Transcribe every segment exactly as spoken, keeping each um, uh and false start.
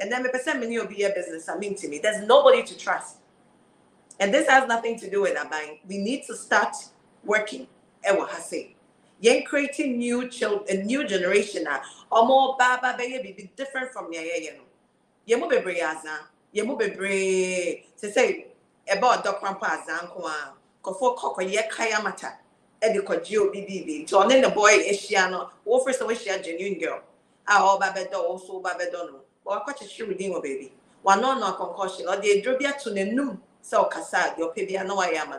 and then me person many of your business I mean to me. There's nobody to trust. And this has nothing to do with a bank. We need to start working. Ewa hase. Yen creating new children, new generation ah. Omo baba baby be different from ya ya no. Yemu be bre azan. Yemu be bre. Say say about doctor azan ko ah. Kofo kokko ye kaya mata. E de kwaji obi bi bi. To on the boy ehia no. Wo first we share genuine girl. Ah o baba do o so baba do no. Wa kwachi shiru din wo baby. Wa no no concussion. O de drobia to nenum. So Kasad, your P B, I know I am.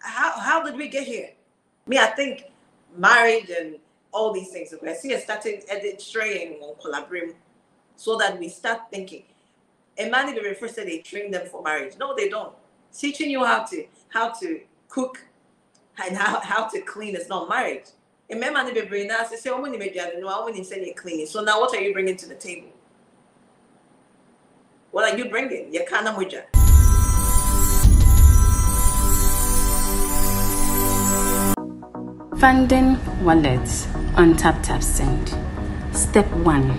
How how did we get here? Me, I think marriage and all these things. I see us starting edit training or collaborating so that we start thinking. A man even refers to they train them for marriage. No, they don't. Teaching you how to how to cook and how, how to clean is not marriage. A man even bring us say, "Oh, money maybe I don't know. I wouldn't send you cleaning." So now, what are you bringing to the table? What are you bringing? You can't muja. Funding wallets on TapTapSend. Step one.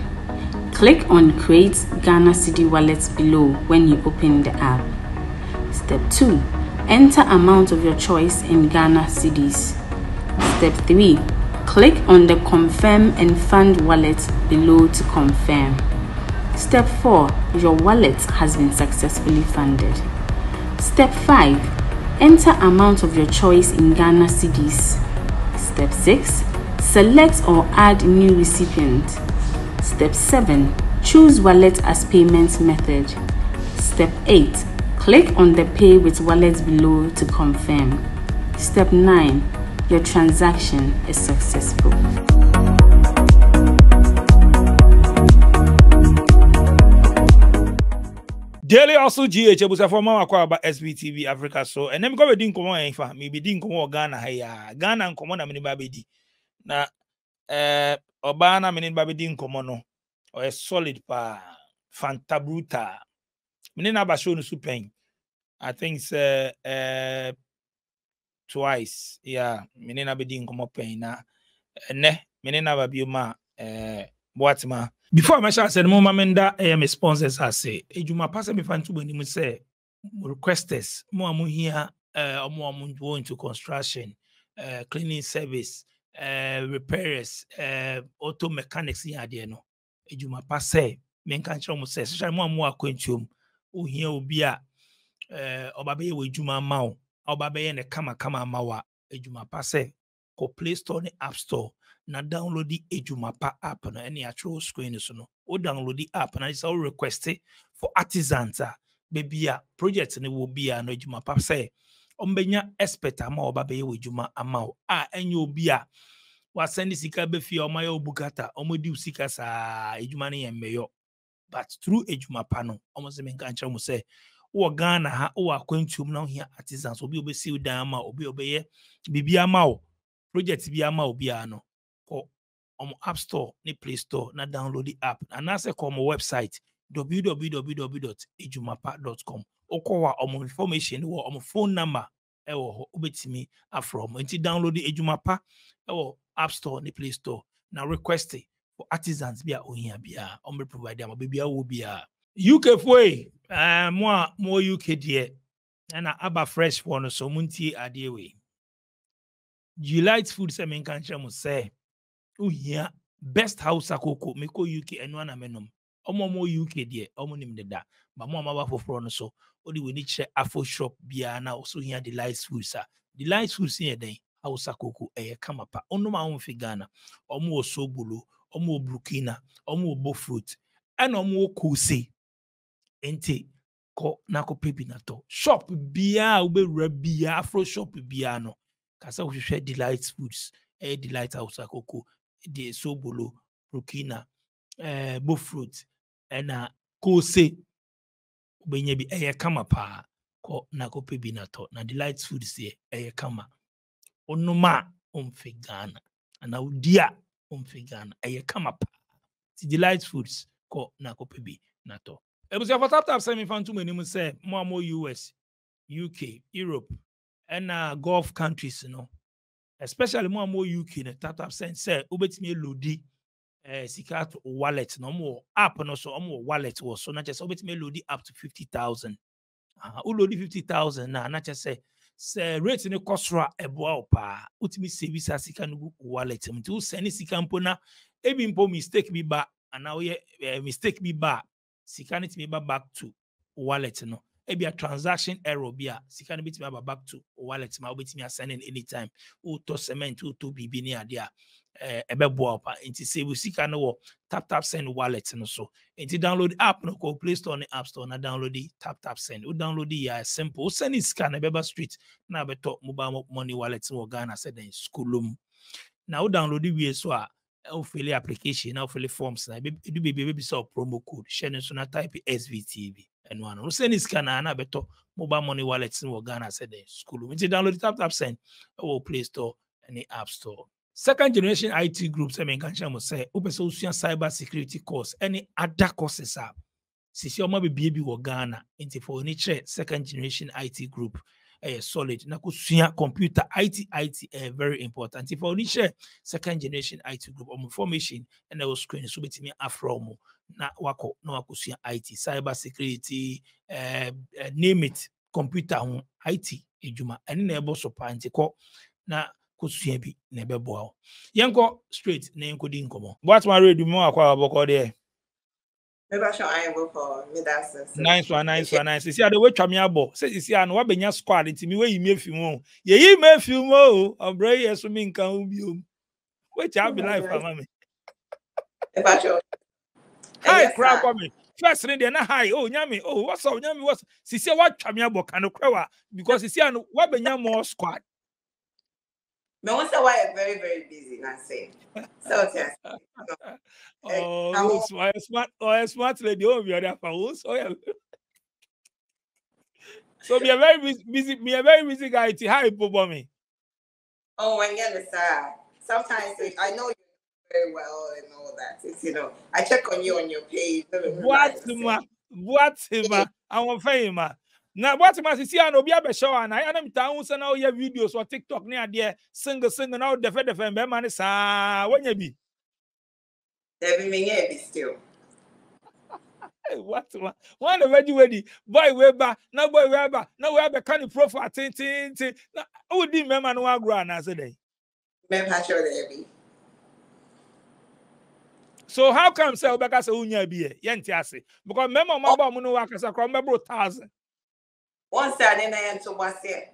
Click on Create Ghana Cedi Wallets below when you open the app. Step two. Enter amount of your choice in Ghana Cedis. Step three. Click on the Confirm and Fund Wallet below to confirm. Step four. Your wallet has been successfully funded. Step five. Enter amount of your choice in Ghana Cedis. Step six. Select or add new recipient. Step seven. Choose wallet as payment method. Step eight. Click on the Pay with Wallet below to confirm. Step nine. Your transaction is successful. Daily also G H was a former about S B T V Africa. So and then go didn't come on maybe didn't come on Ghana here. Ghana and come on a mini baby. Now uh Obana mini baby didn't come on or a solid pa fantabruta. Menina Basho no soup pain. I think uh uh twice. Yeah, menina be didn't come up pain na ne menina baby ma uh what ma. Before I mention, I said, "Mama, menda am sponsors." I say, "Ejumapa se bifantu beni mu say requesters. Mo amu here, mo amu go into construction, uh, cleaning service, uh, repairs, uh, auto mechanics in adiano. Ejumapa se menkancho mu say. So mo amu akwentum. O here obia, obabe we Ejuma mau, obabe ne kama kama mawa. Ejumapa se ko Play Store ne App Store." Na download the Ejumapa app na any actual screen so no o download the app na it's all requested for artisans baby a project ne will be an Ejumapa say ombenya expert ama oba be Ejuma amao a enyo obi a wa send sika be fie omayo bukata omodi usika sa Ejuma ne yemeyo but through Ejumapa no omo se me kan chero mo say wo Ghana ha wo akwantum na ohia artisans obi obesi udan ama obi obeye bibia amao project bi ama obi a no or on App Store, ni Play Store, na download the app. And as a come website w w w dot ejumapa dot com. Okowa on information or on phone number. Ewo obetimi afrom. Enti download the Ejumapa or App Store, ni Play Store. Now request it for artisans bia ohi bia. Ombe provide am bia wo bia. U K way. Uh, mo mo U K there. And a aba fresh for no so munti adewe. Delights Foods e men kan chamo say. Oh yeah, best house akoko meko U K and one amenum. Omo mo U K dear, omo nim de da. But mo amaba for front so. Only we need share Afro Shop biana also here Delights Foods. Delights Foods here then house akoko eh come up. Ono ma unfi Ghana. Omo sobolo, omo Burkina, omo bo fruit. And omo kose. Ente ko nako pepi na to. Shop bia ube rabia Afro Shop biano. Kasa we share Delights Foods. Eh Delights house akoko. De sobolo, Burkina, eh, bofruit, and a kose. Benye bi eh kama pa ko na kopi binato. Na Delights Foods ye eh kama. Onoma umfigana. Ana udia umfigana. Eh kama pa. Si Delights Foods ko na kopi binato. Ebu se fatap tap se mi fantu meni mu se mo mo U S, U K, Europe, and uh, Gulf countries no. Especially more and more U K, TapTapSend, say, Ubet me Lodi, Uh, Sikat wallet no more app no so um wallet was so not just obit me load up to fifty thousand. Uh load fifty thousand now not just say say rate in a costra eboa pa utimi service as he can book wallet him to send his campona a bimpo mistake me back and now yeah mistake me back sikanit me back to wallet no a be a transaction error be a sikan bit me back to wallet my bit me sending anytime who to cement who to be near there. Uh, Inti say we see kind of tap tap send wallet and so. Inti download app no call Play Store on the App Store na download the tap tap send. We download the yeah simple. We send it scan a beba street na be top mobile money wallet in Ghana said in schoolum. Now download the we so a fill application now fill forms na be do be be so promo code. Share so na type S V T V and one. We send it scan na be top mobile money wallet in Ghana said in schoolum. Inti download the tap tap send or Play Store and the App Store. Second Generation I T Group, I mean, can say, open solution cyber security course, any other courses up. Since you might be baby or Ghana, into for nature, Second Generation I T Group, a solid, Nakusia computer, IT, IT, very important. If for nature, Second Generation I T Group, on information, and I will screen, so it's me Afromo, Nawako, Nakusia I T, cyber security, name it, computer, I T, Ejuma, and enable support, and now. Kusuyebi nebe boao. Yanko straight na yanko di nkomo. What my read mo akwa aboko there. Meba sure I go for midasses. Nice one, nice one, nice. See how the way twam abo. Say see an wa benya squad ntimi we yime fimu. Ye yime fimu o, obro yeso mi nkan obiom. Which have life mama me. Meba sure. Hi, crowd coming. First thing there na hi. Oh, nyame. Oh, what's up nyame? What's? See see wa twam abo kan okrewa because see an wa benya more squad. No one said why I'm very, very busy, not saying. So, yes. Oh, smart, oh, smart lady over there for us. Oh, yeah. So, we are very busy, we are very busy guy. How you put me? Oh, I get it, sir. Sometimes I know you very well and all that. It's, you know, I check on you on your page. What, ma? What, ma? I want fame, ma. Now, what must you see? I know be a show, and I am town, and all your videos or TikTok near there, single, single, out the fed and man is ah, when you be there be still. What one already ready? Boy, Weber, no boy, Weber, no Weber, can you profile? Tin, tin, tin. I would be member no grand as a day. Member, sure, there be. So, how come, sir, because Unia be a Yantiasi? Because member, my mom, no workers are from a thousand. One side and I am to was here.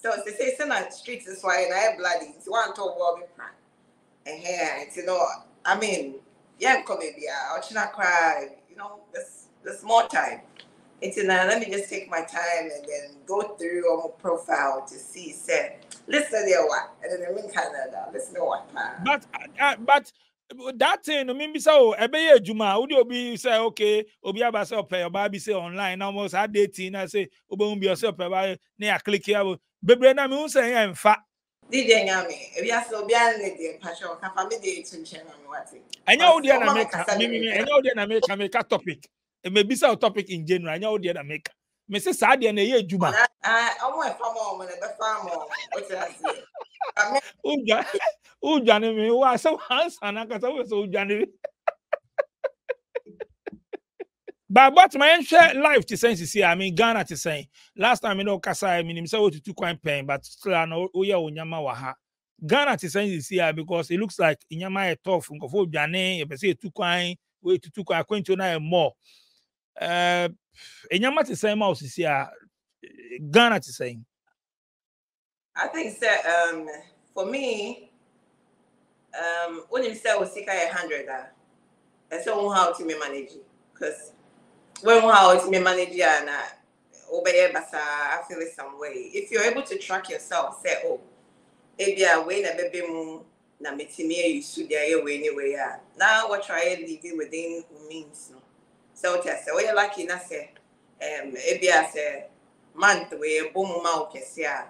So they say some streets is why and I have bloody. It's one to war plan. And here it's you know I mean yeah come baby I'll not cry, you know, this this more time. It's in uh, let me just take my time and then go through on my profile to see say listen there what and then I'm in Canada, listen to what plan. But uh, but that thing, I mean, so I be a Juma. Would you be say okay? Obi abasa pay your baby say online almost at dating. I say, Obi won't be yourself. By near click here. Baby, na me won't say I'm fat. Did you hear me? If you are so beyond the passion, can family date to change my water. I know the America. I know the America. America topic. It may be some topic in general. I know the America. Missus Sadi and a Juma. I want to farm on the farm on what I say. Uja, uja ni me wa so hands anaka so so uja ni. But what my share life to say see I mean Ghana to say last time you know kasa I mean say we took coin pain but still no oya onyama wa ha. Ghana to say see because it looks like inyama e tough nkofo uja ni e be say took coin we to took coin kwento na e more. Eh inyama to say ma see Ghana to say I think that um, for me, um, when you say we seek a hundred, I say one how to me manage because when one how to me manage and obey basa, I feel it some way. If you're able to track yourself, say oh, if you are way na baby mo na metimi you should be away anyway. Now what try living within means no. So just say we lucky na say um if you say month we boom ma okesiya.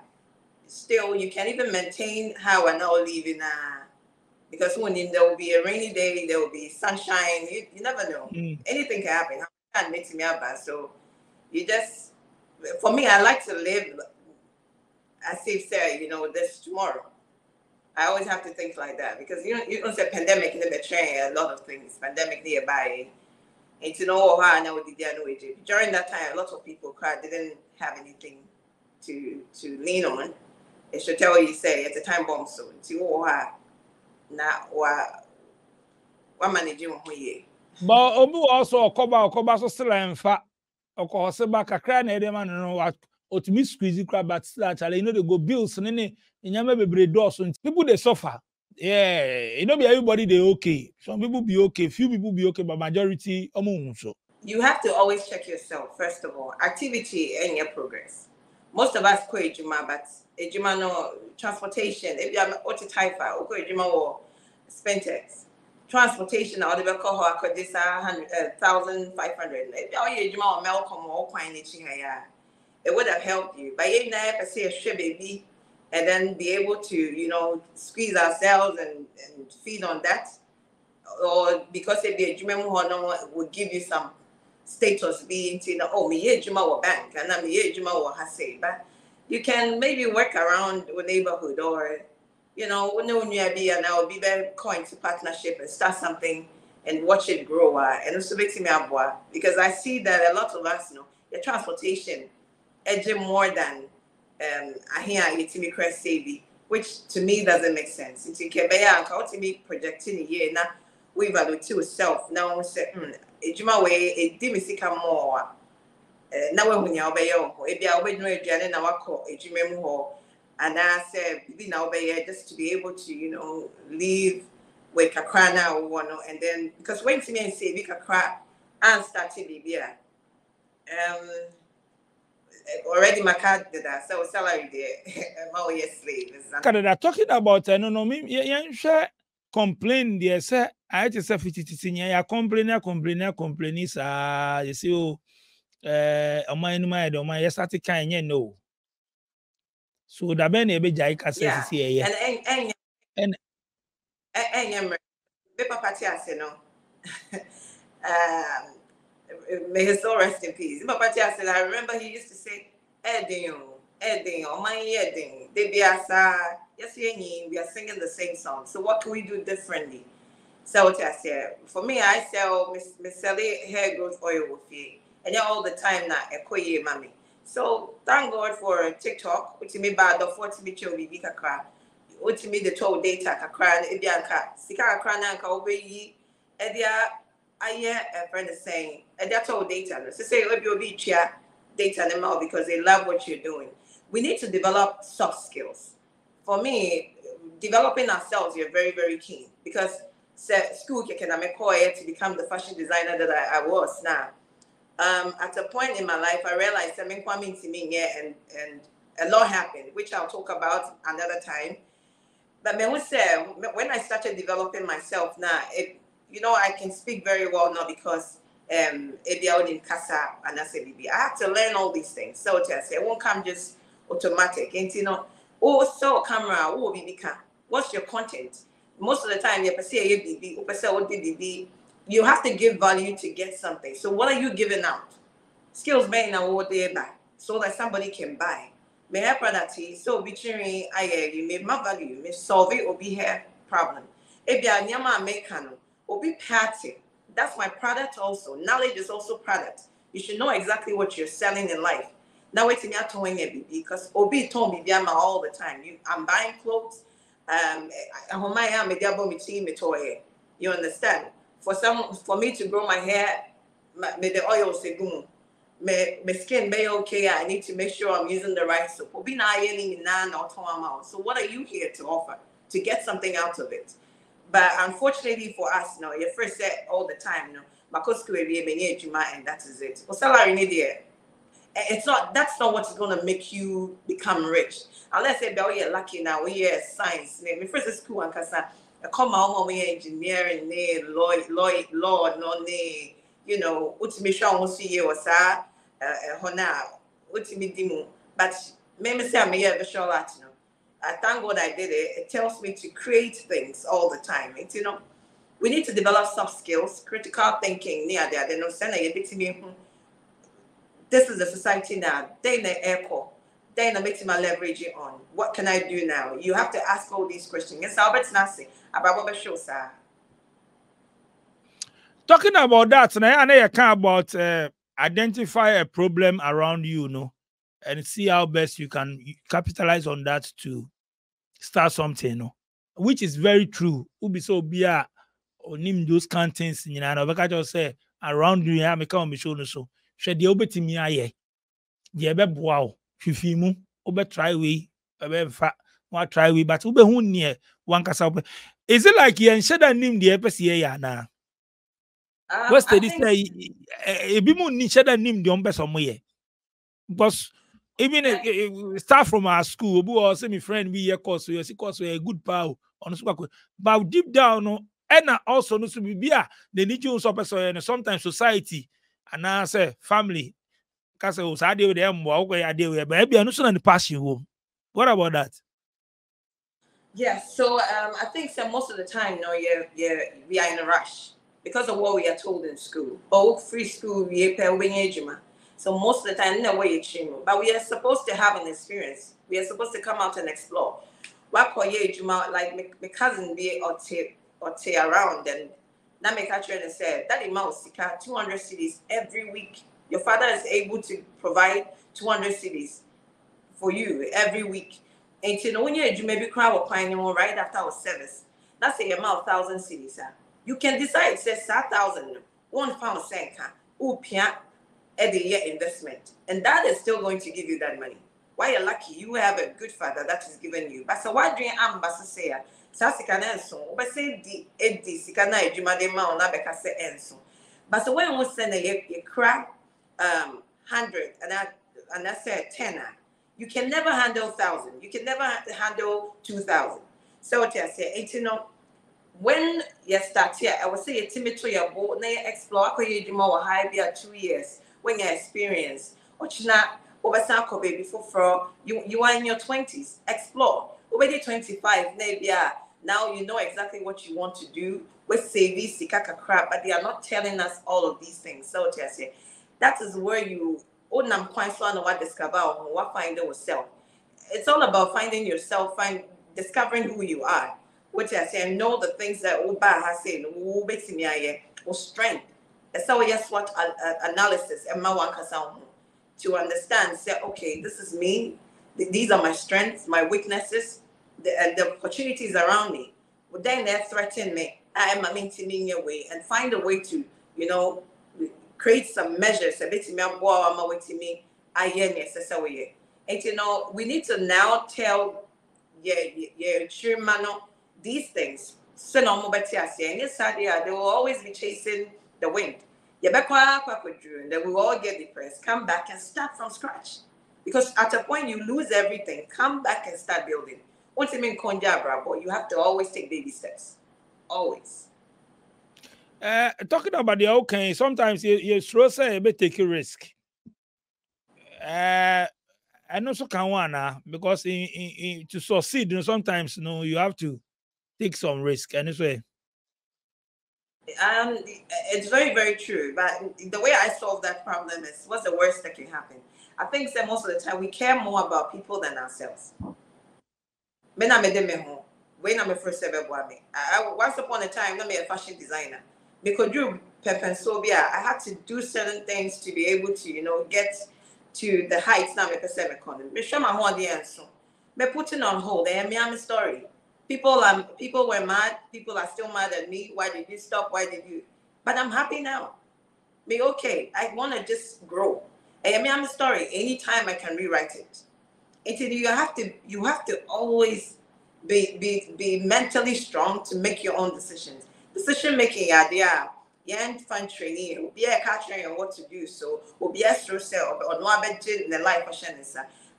Still, you can even maintain how I now live in uh, because when there will be a rainy day, there will be sunshine. You, you never know. Mm. Anything can happen. It makes me happy. So you just, for me, I like to live as if, say, you know, this tomorrow. I always have to think like that, because you know, you don't say pandemic in the train, a lot of things, pandemic nearby. And to know why now did there no Egypt. During that time, a lot of people cried, didn't have anything to to lean on. It should tell you say it's a time bomb, so to why now what managing who ye. But Obu also a coba or coba so still and fat or cause back a cran and know what. Or to me, squeezy crab, but actually, you know, they go bills and any in your baby doors. And people they suffer, yeah, you know, everybody they okay. Some people be okay, few people be okay, but majority among so. You have to always check yourself, first of all, activity and your progress. Most of us go Ejuma, but Ejuma no transportation, if you have Otitypha, or Ejuma or Spentex, transportation, or the alcohol, I could this one thousand five hundred. If you Ejuma or Malcolm or Quine, it would have helped you. But even if I say a baby, and then be able to, you know, squeeze ourselves and, and feed on that, or because if the Juma would give you some status, being you know, oh, me Juma or bank, and I'm me Juma or Hase. But you can maybe work around your neighborhood, or you know, when you be and I will be better coin to partnership and start something and watch it grow. And also makes me aboa, because I see that a lot of us, you know, the transportation. Edging more than um I hear itimi crest savvy, which to me doesn't make sense. It's in Kebeya and Kautimi projecting a year now. We've had to self now. We say, hmm, Ejuma way, it didn't see come more. Now when you obey, if you obey no agenda, now I call Ejuma more. And I said, be now obey just to be able to, you know, leave with a cry now or one. And then because when to me and say, we can cry and start to be here. Um, Already, my card did that, so salary there. My yesterday. Canada talking about uh, no no me. You share complain there, sir. I just say fifty fifty. You complain, complain, complain. Sir, you see, oh, eh, am I no my, am I yesterday kind? You know. So that when you be jaik as you see, yeah. And and and and and be papa tias, you know. Um. May his soul rest in peace. Papa said, I remember he used to say, Edding, Edding, oh my Edding, they be outside. Yes, we are singing the same song. So what can we do differently? So what I said, for me, I sell Miss Sally hair growth oil with you. And you're all the time now, Ekoye, mommy. So thank God for TikTok, which me bad or forty me children, Kakra, which me the total data, Kakra, Ibianka, Sika Krananka, Obey, Edia. I hear a friend is saying, and that's all data. So say, you'll be chair data anymore because they love what you're doing. We need to develop soft skills. For me, developing ourselves, you're very, very keen because school can make it to become the fashion designer that I, I was now. Um, at a point in my life, I realized I'm in Kwame and and a lot happened, which I'll talk about another time. But when I started developing myself now, it you know, I can speak very well now because um in Casa and I said I have to learn all these things. So I say it won't come just automatic. And you know, oh so camera, oh bibika. What's your content? Most of the time you B B, you have to give value to get something. So what are you giving out? Skills may now what they buy so that somebody can buy. May have product so be cheering I you may my value, may solve it or be hair problem. If you are nyama make canoe. Be party. That's my product also. Knowledge is also product. You should know exactly what you're selling in life. Now it's in your towing it because Obi told me Biama all the time. You I'm buying clothes. Um you understand? For some for me to grow my hair, may the oil say boom. My skin may okay. I need to make sure I'm using the right soap. So what are you here to offer? To get something out of it. But unfortunately for us, no, your first set all the time, no. And that is it. It's not that's not what's gonna make you become rich. Unless you're lucky now, we are science. My first is school and Casa. I come home, we engineering, nay, law, law, law, no, nay, you know, Utimisha won't see you or sa, Hona, Utimidimu. But maybe say I'm here, Latino. I thank God I did it. It tells me to create things all the time. It's, you know, we need to develop soft skills, critical thinking. Near there, they know. This is the society now. They in the echo. then I'm leveraging on what can I do now. You have to ask all these questions. Yes, Albert Nancy about what show, sir. Talking about that, and I know you can about uh, identify a problem around you, you know, and see how best you can capitalize on that to start something, you know, which is very true. Ubi so be a name those contents, you know, and I can just say around you, I make on show so. She the obeti me aye. The ebe wow. Fifimu obe try we obe fa wa try we but obe hun near one kasa. Is it like you and shed a name the F S A ya na? What's the say? A bimun ni shed a name the umbes omoye. Because even staff from our school, who are semi friend, we are course, we are a good pal on the but deep down, no, and also no to be a the need you and sometimes society and I say family. What about that? Yes, so um, I think so most of the time, you know, you're, you're, we are in a rush because of what we are told in school. Oh, free school, we are so most of the time, you know, we are but we are supposed to have an experience. We are supposed to come out and explore. What like my cousin be or take or take around and now make a train and say that amount of two hundred cities every week. Your father is able to provide two hundred cedis for you every week. And you know, when you maybe cry or cry anymore right after our service, that's a amount of thousand cedis. You can decide, say, thousand, one pound, cent, upia, at the year investment. And that is still going to give you that money. Why you're lucky, you have a good father that is giving you. But so, why do you ambassador say, Sasikana and so, but say the Eddie, Sikana, Jumadema, or Nabeka say and so. But so, when we send a cry, Um, hundred and that and that's a tenner. You can never handle thousand. You can never handle two thousand. So what I say, and you know, when you start here, I would say you timid to your boat. Now you explore. How you do more? High be at two years when you experience. What you not over some coffee before for you. You are in your twenties. Explore. Over the twenty-five. Maybe now you know exactly what you want to do. We say this sikaka crap, but they are not telling us all of these things. So what I say. That is where you oh nam what discover what find yourself. It's all about finding yourself, find discovering who you are. Which I say, know the things that Uba has said, or strength. That's how yes what analysis and to understand, say, okay, this is me, these are my strengths, my weaknesses, the and the opportunities around me. But then they threaten me. I am maintaining a way and find a way to, you know. Create some measures. A bit me, I'm waiting me. I hear necessary. And you know, we need to now tell yeah, yeah, sure, man, these things. So no more betters. And yes, they will always be chasing the wind. You back then we will all get depressed. Come back and start from scratch. Because at a point you lose everything. Come back and start building. What you mean, Konja Bravo? You have to always take baby steps. Always. Uh, talking about the okay, sometimes you you throw say you may take a risk. Uh, I know so can one because in, in, in, to succeed, you know, sometimes you know you have to take some risk. And this way, um, it's very very true. But the way I solve that problem is what's the worst that can happen. I think that most of the time we care more about people than ourselves. Men are made in my home. When I'm a first ever boy, once upon a time, I'm a fashion designer. Because you Pepensobia, I had to do certain things to be able to, you know, get to the heights now. I'm putting on hold. I'm a story. People um, people were mad. People are still mad at me. Why did you stop? Why did you? But I'm happy now. Me okay. I want to just grow. I'm a story. Anytime I can rewrite it. Until you have to, you have to always be be be mentally strong to make your own decisions. Decision making idea, yeah, fun training will be a catching on what to do. So will be a yourself or no in the life of Shannon.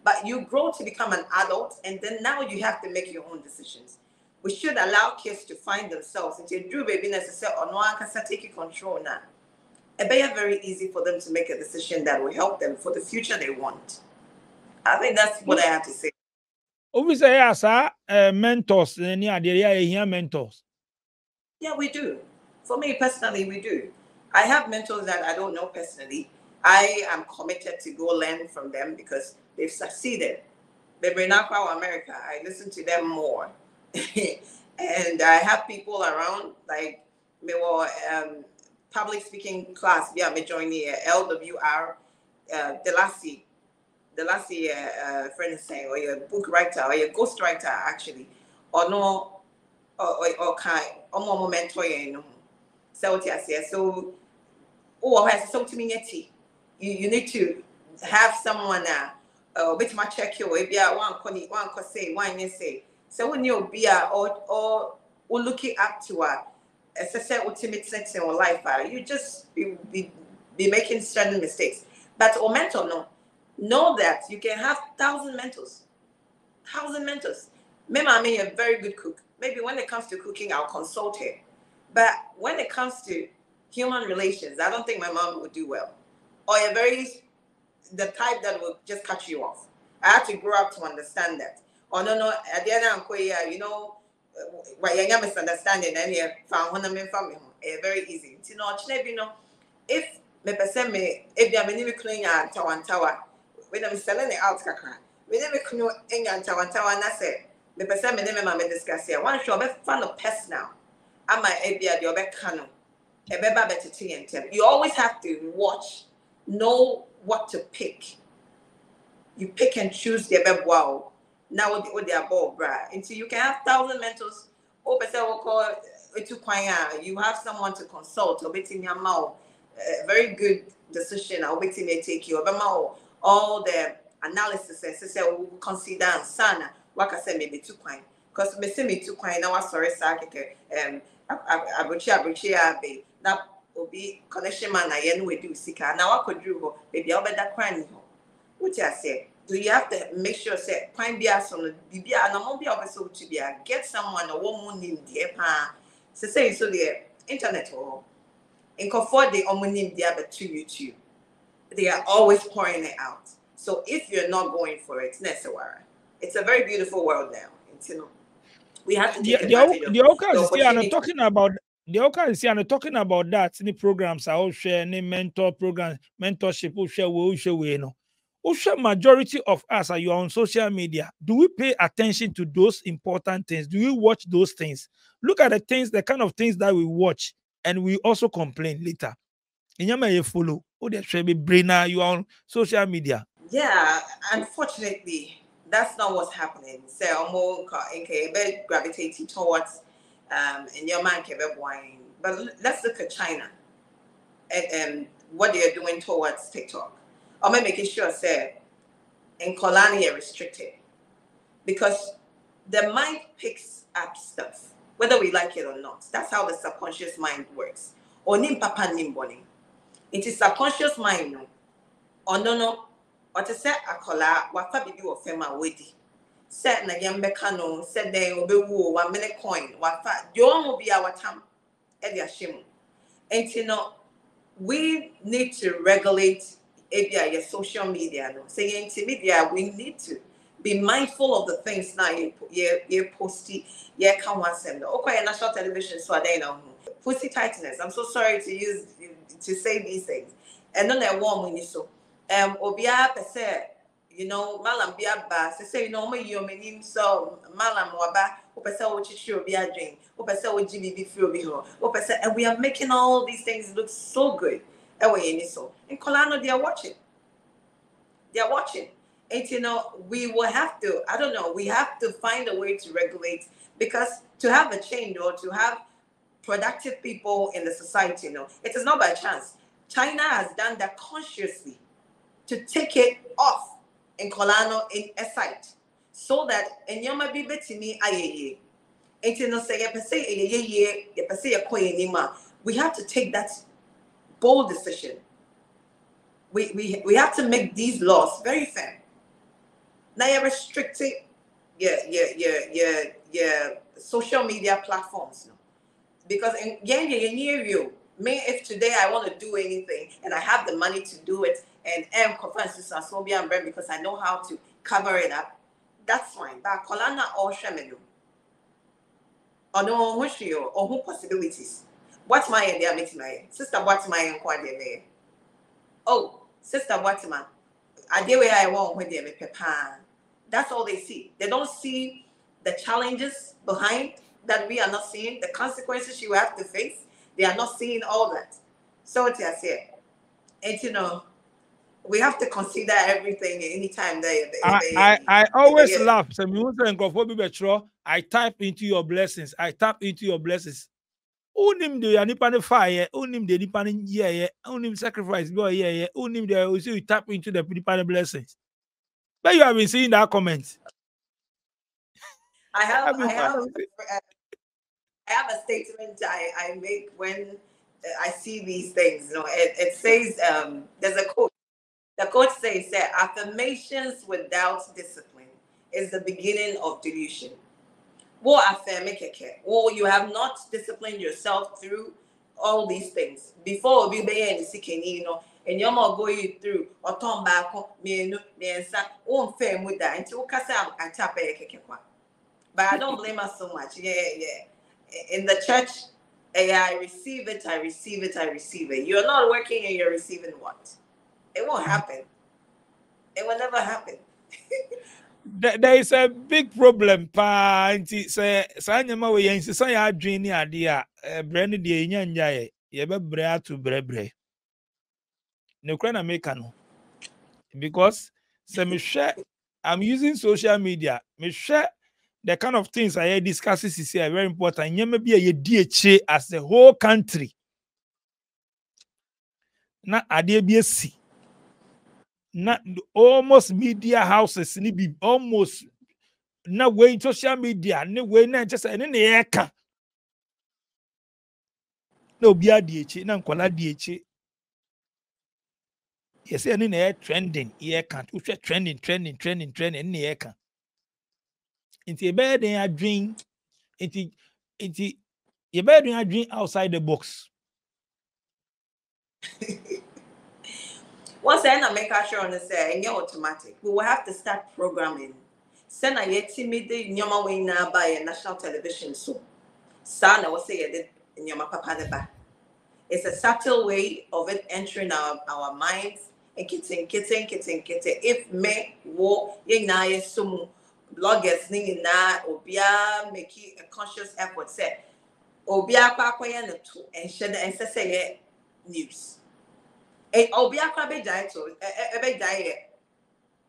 But you grow to become an adult, and then now you have to make your own decisions. We should allow kids to find themselves. And you do baby necessary or no one can take control now. It be very easy for them to make a decision that will help them for the future they want. I think that's what I have to say. Obviously, yes, uh, mentors. Yeah, here mentors. Yeah, we do. For me personally, we do. I have mentors that I don't know personally. I am committed to go learn from them because they've succeeded. they bring up our America. I listen to them more. And I have people around, like me were um, public speaking class. Yeah, me join the L W R. Uh, the last year, the last year, uh, friend is saying, or your book writer, or your ghost writer, actually, or no, or or kind, or more mentor, you know. So yes, yes. So oh, has so to me, you you need to have someone uh, uh bit much check you. If you are one, one could say, one you say. So when you be a or or or looking up to a, as I said, ultimate sense in life, you just be be, be making certain mistakes. But or mentor, no, know that you can have thousand mentors, thousand mentors. Maybe I mean a very good cook. Maybe when it comes to cooking, I'll consult her. But when it comes to human relations, I don't think my mom would do well. Or a very the type that will just cut you off. I had to grow up to understand that. Or no, no, at the end of the day, you know, why you're misunderstanding and you found one of my family. It's very easy. You know, if me person me if they me clean and tower tower when I'm selling it out kakra me me clean and tower tower na say me person me me ma me discuss here one show be fan of personal am I e bia de obeka no e be ba betete yentem. You always have to watch, know what to pick. You pick and choose the be wow now with with their ball bra until you can have thousand mentors or person will call to kwanya you have someone to consult or betin your mouth. A very good decision I'll wait till they take you over all the analysis and say we will consider and sana what I said maybe two coin because me see me two coin now sorry sake um abuchi abuchi abi na obi connection man ayen we do sika na what could do maybe I'll be that coin what you say do you have to make sure say coin be as on be and no be obviously to be get someone a woman in the pa say so the internet or in comfort, they only need the other to YouTube. They are always pouring it out. So if you're not going for it, it's a very beautiful world now. It's, you know, we have to take the, advantage the, of the, the opportunity. Is talking about the Oka is here, and talking about that. Any programs I will share, any mentor programs, mentorship will share. We will share. We know. Also, majority of us are you on social media. Do we pay attention to those important things? Do we watch those things? Look at the things, the kind of things that we watch. And we also complain later. You follow. Oh, they should be brainer. You are on social media. Yeah, unfortunately, that's not what's happening. So I'm more gravitating towards um in your man wine. But let's look at China and um, what they are doing towards TikTok. I'm making sure say in Kolani are restricted because the mind picks up stuff. Whether we like it or not, that's how the subconscious mind works. Onim papa nim boni. It is subconscious mind. Or no no. Or to say akola wafa bibi ofema wedi. Set na yambekano. Set dey obewu one minute coin. Wafa yon will be our tam. Edia shimu. And you know, we need to regulate ebia your social media. No, say media. We need to. Be mindful of the things now you you posty, you come once and okay national television so I don't know pussy tightness. I'm so sorry to use to say these things. And then I warm when you so um obia per se you know malam bia ba say you know me you mean so malam waba o per se o chichi obia drink o per se o gbb free obi ho o per se and we are making all these things look so good away in so in Kolano they are watching they are watching. And, you know, we will have to, I don't know, we have to find a way to regulate because to have a change or to have productive people in the society, you know, it is not by chance. China has done that consciously to take it off in Kolano in a site so that in Yama Bibi Timi Ayeye. And, you know, say, we have to take that bold decision. We, we, we have to make these laws very fair. Now you're restricting your, your, your, your, your social media platforms. No? Because in yeah, you're near you. Me, if today I want to do anything and I have the money to do it and am conferences and so be and bread because I know how to cover it up, that's fine. But Kolana or Shemenu. Or no one you or who possibilities. What's my idea making my sister? What's my inquiry? Oh, sister Watima. I did where I want with them, That's all they see. They don't see the challenges behind that we are not seeing, the consequences you have to face. They are not seeing all that. So it is here. And you know, we have to consider everything anytime they, they, I, they, I, I always they laugh. I tap into your blessings. I tap into your blessings. Unim de anipane fire, unim de nipane yeah, unim sacrifice boy yeah, unim de also you tap into the nipane blessings. But you have been seeing that comment. I have, I have, I have a statement I, I make when I see these things. You know, it, it says um, there's a quote. The quote says that affirmations without discipline is the beginning of delusion. Well, you have not disciplined yourself through all these things. Before you be in seeking, you know, and you're not going through or turn back, me and say, oh, fair with that until Kasam and tap a. But I don't blame us so much. Yeah, yeah. In the church, yeah, I receive it, I receive it, I receive it. You're not working and you're receiving what? It won't happen. It will never happen. There is a big problem, pa. Say, say, nyama we yensi say ya dreamy idea. Brandy di enyanja ye. Yebe brea to bre bre. Nukwe na make no. Because say me share. I'm using social media. Me share the kind of things I discuss is here very important. Nyama be a D H A as the whole country. Na ade be si. Not almost media houses, be almost not way social media, no way, not just an air. No, be a D H A, no, call a D H A. Yes, an air trending, air can't, which are trending, trending, trending, trending, in the air can. Into a bed, I dream, into a bed, I dream outside the box. Once I make sure on the say, and you're automatic, we will have to start programming. Send a yet timidly, Nyoma way now by a national television soon. Sana will say it in Nyoma Papa. It's a subtle way of it entering our, our minds and kitten, kitten, kitten, kitten. If me, wo, ye na ye sumu, bloggers, ninging na, obia, making a conscious effort, say, obia, papa, and shed and say news. Eh, Obiakwa be jaito, be jaye.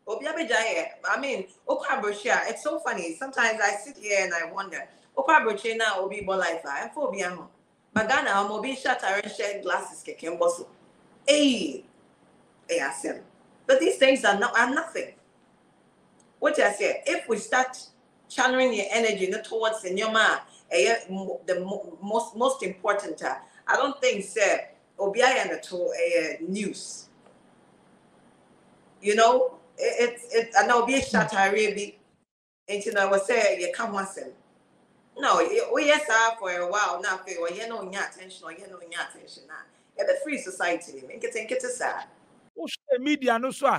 Obia be jaye. I mean, Okwa Brochia. It's so funny. Sometimes I sit here and I wonder. Okwa Brochia na Obi Bolifa. I'm for Obiamo. Bagana I'm Obi Shatarenshe glasses keke mboso. Hey, hey, I said. But these things are not are nothing. What I said. If we start channeling your energy not towards Nyoma, eh, the most most important. I don't think sir. Obiaya na to a news, you know, it's it, it, I know be shatari be, and you know I say you come once in. No, we yes are for a while now. Fair, well you know your attention, or you know your attention now. Yeah, the free society, make it think it is sad. Social media no so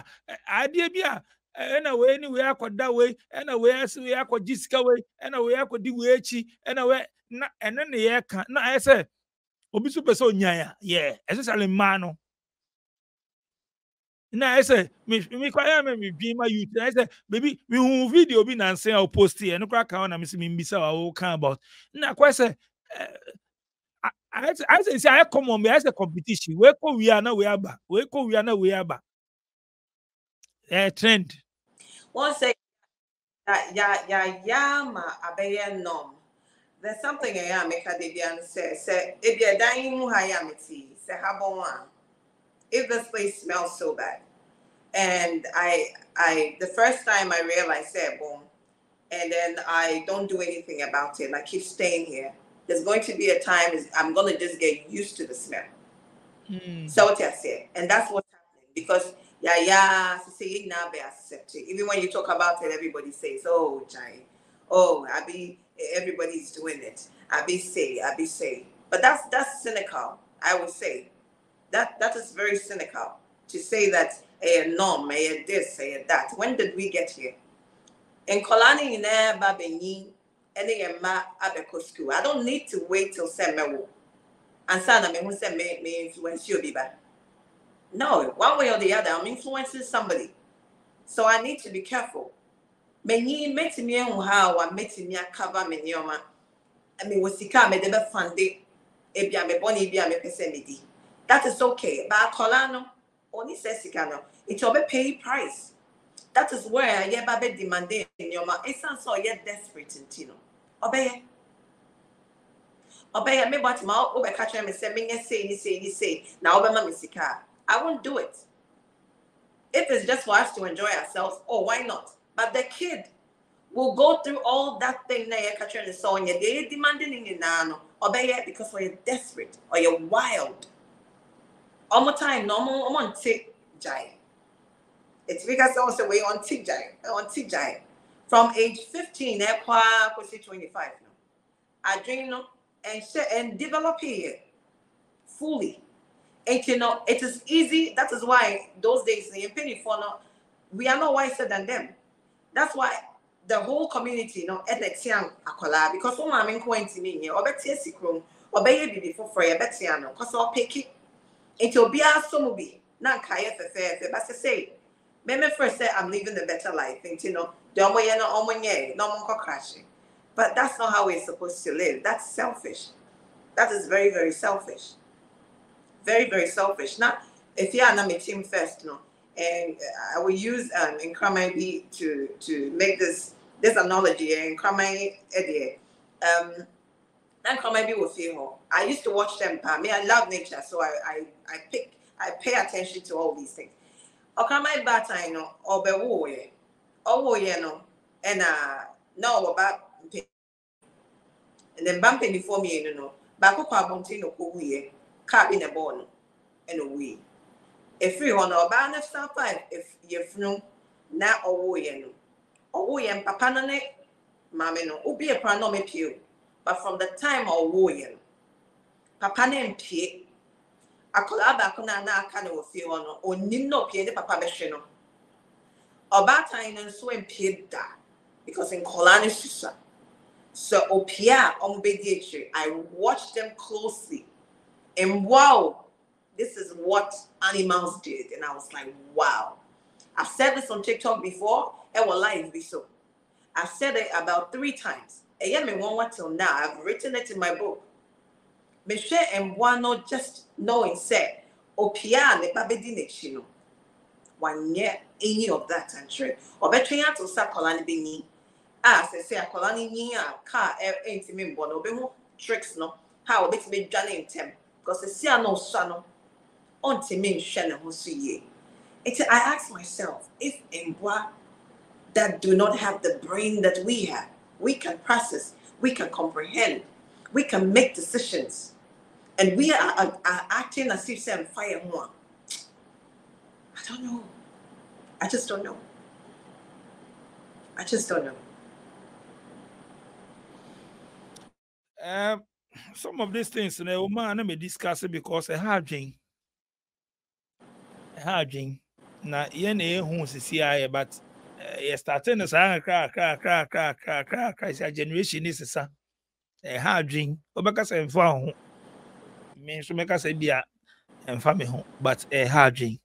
idea be a anyway anywhere could that way anywhere else we are could Jessica way anywhere could do wechi anywhere na and then the air can no I say. Obisu peso nyaya, yeah. Ese sale mano. Na ese mi mi kwaya me mi bima youth. Na ese baby mi hu video bi na nsen a post here. No kwa ka na mi se mi bisa wa wo kan about. Na kwa ese I I I say I come on me ese competition. We ko we are na we aba. We ko we are na we aba. Eh trend. One say ya ya ya ma abeye nom. There's something I am make a deviant say say if you're dying muhayamiti, say habon. If this place smells so bad. And I I the first time I realized say boom, and then I don't do anything about it. I keep staying here. There's going to be a time I'm gonna just get used to the smell. Mm. So what I say. And that's what's happening because yeah, yeah, so say now be accepted. Even when you talk about it, everybody says, oh giant, oh I be everybody's doing it. I be say, I be say, but that's that's cynical. I would say that that is very cynical to say that a norm, a this, a that. When did we get here? In Kolani in Babeni, any ma abeko school. I don't need to wait till Semewo. And Sana me who said me me influence you biba. No, one way or the other, I'm influencing somebody. So I need to be careful. Many met me and how I met me a cover me yoma. I mean, was Sika me deba Sunday, Ebia me boni, Ebia me pesemidi. That is okay. But Colano only says Sicano, it will be pay price. That is where ye babe demanding yoma. It sounds so yet desperate in Tino. Obey. Obey me, but my over catcher me say, me say, me say, me say, now over my Sika. I won't do it. If it's just for us to enjoy ourselves, oh, why not? But the kid will go through all that thing that you're catching and so on. You're demanding in nano, or better because you're desperate or you're wild. All my time, normal, I'm on tick jai. It's because also we on tick jai, on tick jai. From age fifteen, I was twenty-five now. Adrenal and and develop here fully. And you know, it is easy. That is why those days in penny for now, we are not wiser than them. That's why the whole community, you know, Edlexian Akola, because one I'm in quarantine, or better sick room, or baby before for a betiano, because I'll pick it. It will be our somobi, not Kaya for fair, but to say, maybe first say I'm living the better life, and you know, the Omoyano Omonye, no more crashing. But that's not how we're supposed to live. That's selfish. That is very, very selfish. Very, very selfish. Now, if you are not my team first, no. And I will use um Nkramai to to make this this analogy. Nkramai Eddie, um, Nkramai will feel. I used to watch them. I mean, I love nature, so I I I pick I pay attention to all these things. Nkramai Bata, you know, or Bewoye, or you know, and uh, no, about and then bumping before me, you know, Baku Pabontino Kuye, Cap in a bone, and a wee. If you want to buy five, if you know, now or you or you and papa no, mammy no, will be a pronomen pew. But from the time or wooing, papa name pee, I call abacona now can of you on or need no pee the papa machino. Or batine and so impede that because in Colani Susa. So, Opia on Bediatry, I watched them closely and wow. This is what animals did. And I was like, wow. I've said this on TikTok before. It will live be so. I've said it about three times. And yet, me one till now. I've written it in my book. Me share and one not just knowing said, Opia ne babedine chino. One year, any of that and trade. Or better yet, to sa kolani bini. Ah, se se a kolani niya ka ain't me bono. Be mo tricks no. How bit me jani in tem. Because se se a no sano. I ask myself, if Mbwa that do not have the brain that we have, we can process, we can comprehend, we can make decisions, and we are, are, are acting as if some fire more. I don't know. I just don't know. I just don't know. Uh, some of these things, you know, man, let me discuss it because I have been. Harding now, you know, who's C I A, but yes, starting as I crack, crack, crack, crack, crack, crack, crack, generation is a son. A harding, Obacas and Found means to make us a beer and family home, but a harding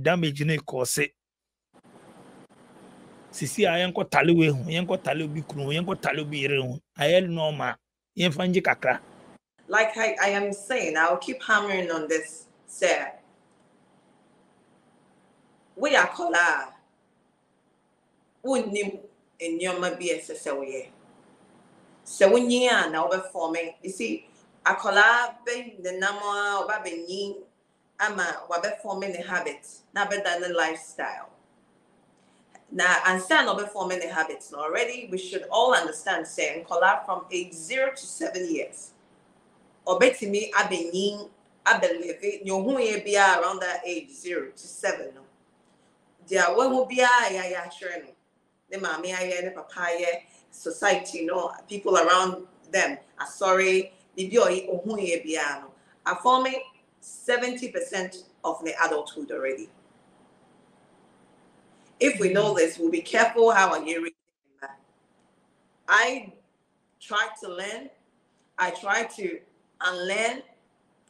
damaging a corset. C C I Uncle Talu, Uncle Talubi, Uncle Talubi, I had no ma, Infant Jacra. Like I, I am saying, I'll keep hammering on this, sir. We are collar. Wouldn't you and your maybe as a so when you are now performing, you see, a collar being the number of Babini, Ama, what performing the habits, not better than the lifestyle. Now, understand not performing the habits already. We should all understand saying collar from age zero to seven years. Or betting me, I believe it, you who be around that age zero to seven. There will be a training. The mammy, the papaya, society, no people around them are sorry. Are forming seventy percent of the adulthood already. If we know this, we'll be careful how are you reading that. I try to learn, I try to unlearn,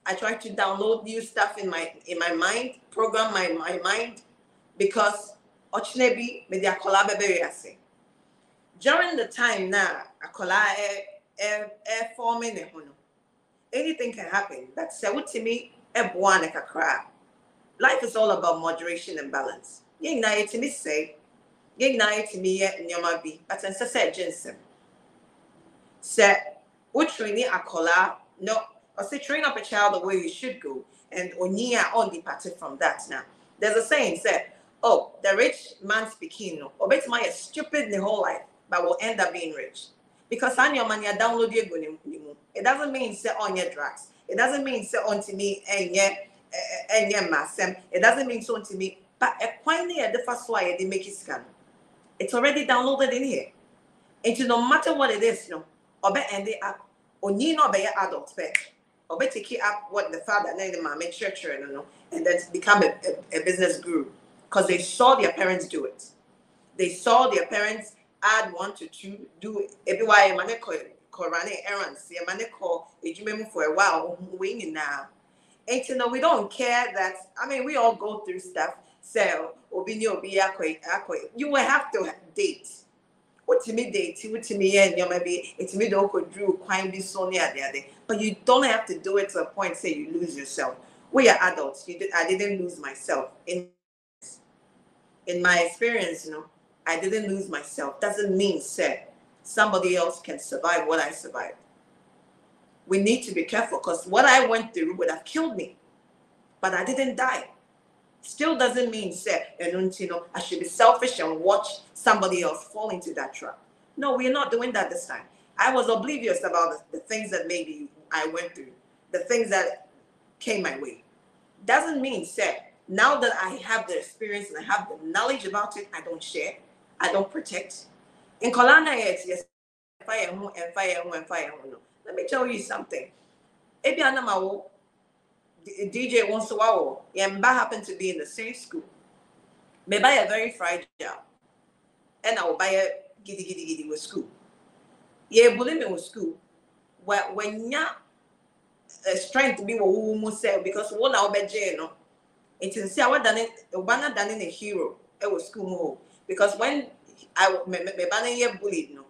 I try to download new stuff in my in my mind, program my, my mind. Because ochnebi media collab say during the time now, a collab air air forming a hono. Anything can happen. That's what to me a buan a crap. Life is all about moderation and balance. You know, to me say, you know, to me yet in your mabby, but since I said Jensen said, what training a collab, no, or say train up a child the way you should go, and Onia on departed from that now. There's a saying said, oh, the rich man's speaking, or bet my stupid the whole life, but will end up being rich. Because on your money, download your good. It doesn't mean say on your drugs. It doesn't mean say on to me and yeah and yeah masem. It doesn't mean so to me. But a quite near the first wire they make it scan. It's already downloaded in here. And you no matter what it is, no, or bet end it up. Or need not be an adult pet. Or bet take it up what the father and the mom make church and no, and then become a, a, a business guru. Because they saw their parents do it. They saw their parents add one to two, do it. Every way, man, they call running errands. Yeah, man, they call Ejumapa for a while. Winging now, and you know we don't care that. I mean, we all go through stuff. So, obinyo obiakoi akoi. You will have to date. What to me date? What to me and you maybe it's me don't go drew quite be Sony at the other. But you don't have to do it to a point say you lose yourself. We are adults. You did. I didn't lose myself in in my experience, you know. I didn't lose myself. Doesn't mean said somebody else can survive what I survived. We need to be careful because what I went through would have killed me, but I didn't die. Still doesn't mean said, and you know, I should be selfish and watch somebody else fall into that trap. No, we're not doing that this time. I was oblivious about the, the things that maybe I went through, the things that came my way. Doesn't mean said now that I have the experience and I have the knowledge about it, I don't share. I don't protect. In Kolana, it's yes, fire and fire and fire. Let me tell you something. If D J wants to wow, Yamba happened to be in the same school. May buy a very fried job, and I will buy a giddy giddy giddy with school. Yeah, bulimia with school. Well, when ya strength be who said because one our bed no, it's in see I was done it. One done in a hero. It was school more. Because when I me me banning ye bullied no,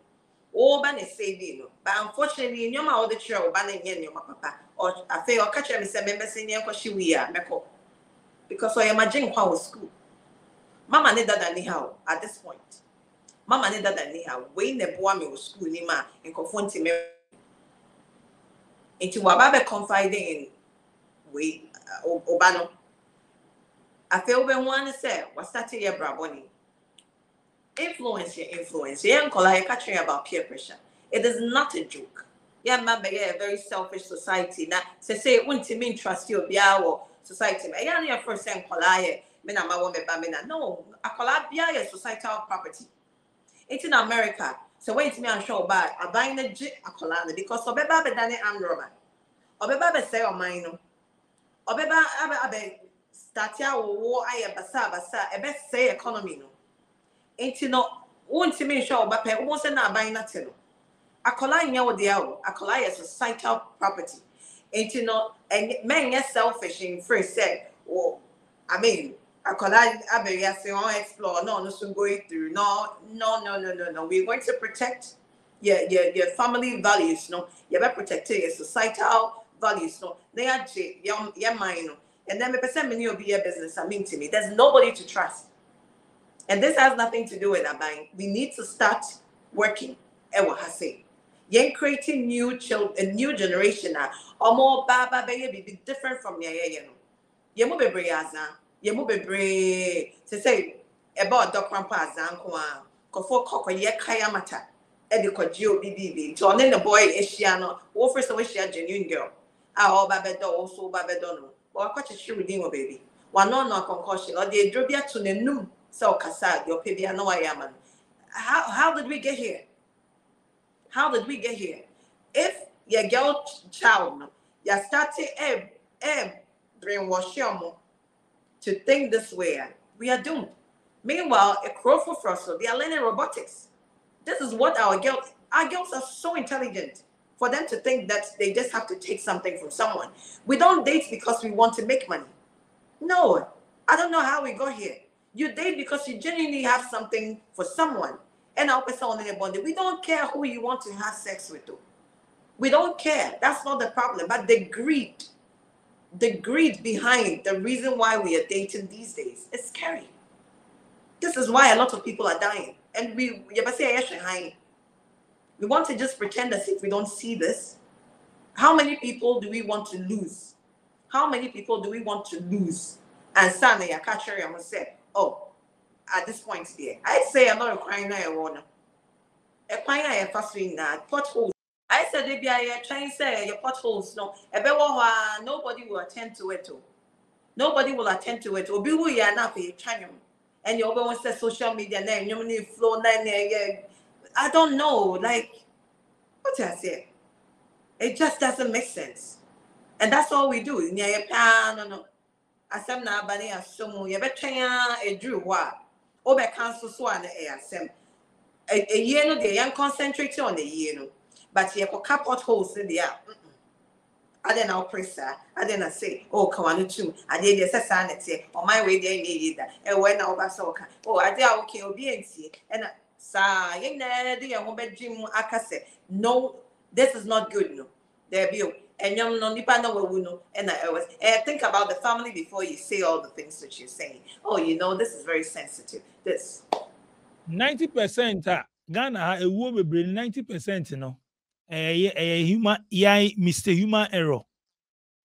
oh ban is saving no. But unfortunately, you all the children banning ye your papa. Or I feel or catch me say me messing ye because she we are me call. Because I imagine how was school. Mama need that than how at this point. Mama need that than how when the boy me was school ni ma and confront me. Into wababe confiding in we obano. I feel when one say was starting ye braboni. Influence your influence. Yeah, uncle, I catch you about peer pressure. It is not a joke. Yeah, man, but yeah, a very selfish society. Now, say, say, wouldn't you mean trust you, be our society? I am your first and call I, men are my woman, but men are no, I call out be our societal property. It's in America. So, wait to me, I'm sure by I buy the jig, I call out because of a baby, Danny, I'm Roman. Or a baby, say, or mine. Or a baby, Statia, or war, I am Bassa, Bassa, a best say economy. Ain't you know, won't you mean sure, but I won't send out buying nothing. I call I know the hour, I call I a societal property. Ain't you know, and men are selfish in first said, oh, I mean, I call I, I be, I say, oh, explore, no, no, so going through, no, no, no, no, no, no, we're going to protect your, your, your family values, no, you better protect your societal values, no, they are your, your mind, no, and then the percent many will be your business, I mean to me, there's nobody to trust. And this has nothing to do with Abine. We need to start working. Ewa hase. Yen creating new children, a new generation. Omo baba beye be different from ya ye no. Yemu be bre azan. Yemu be bre. Se se eba odok pampa azan ko a. Kofo kokko ye kaya mata. E de kwaji obi bi bi. To one the boy ehia no. Wo first we share genuine girl. Ah o baba do o so baba do no. Wo akwachichi within wo baby. Wa no no concussion. O de drobia to ne num. So Kasad, your baby, I know I am. How how did we get here? How did we get here? If your girl child, you started a a brainwash to think this way, we are doomed. Meanwhile, a crow for frostle, they are learning robotics. This is what our girls, our girls are so intelligent for them to think that they just have to take something from someone. We don't date because we want to make money. No, I don't know how we got here. You date because you genuinely have something for someone. and our person on the body. We don't care who you want to have sex with. We don't care. That's not the problem. But the greed, the greed behind the reason why we are dating these days is scary. This is why a lot of people are dying. And we, we want to just pretend as if we don't see this. How many people do we want to lose? How many people do we want to lose? And Sana, your catcher, I'm going to say, oh, at this point, there, I say I'm not a crying now, I want a crying now, I'm fast doing that. Potholes. I said, baby, I trying to say your potholes. No, nobody will attend to it. Nobody will attend to it. Obi will ya na pe channel. And you always say social media name, you need flow nine. I don't know, like what I say. It just doesn't make sense, and that's all we do. No, no. Asem na abane asomu. You better try a drew what? Obe cancel so an asem. A year no, they young concentrate on a year no. But you have cap out holes in the air. I then I'll press her. I then I say, oh, come on, too. I did this sanity on my way, they needed that. And when I'll pass over, oh, I did okay, obedience. And sa, you know, the young woman, Jim Akase. No, this is not good. No, there be and young no nipana will know. And I always think about the family before you say all the things that you're saying. Oh, you know, this is very sensitive. This ninety percent Ghana, a woman, ninety percent, you know. A, a human, yeah, mistake, human error.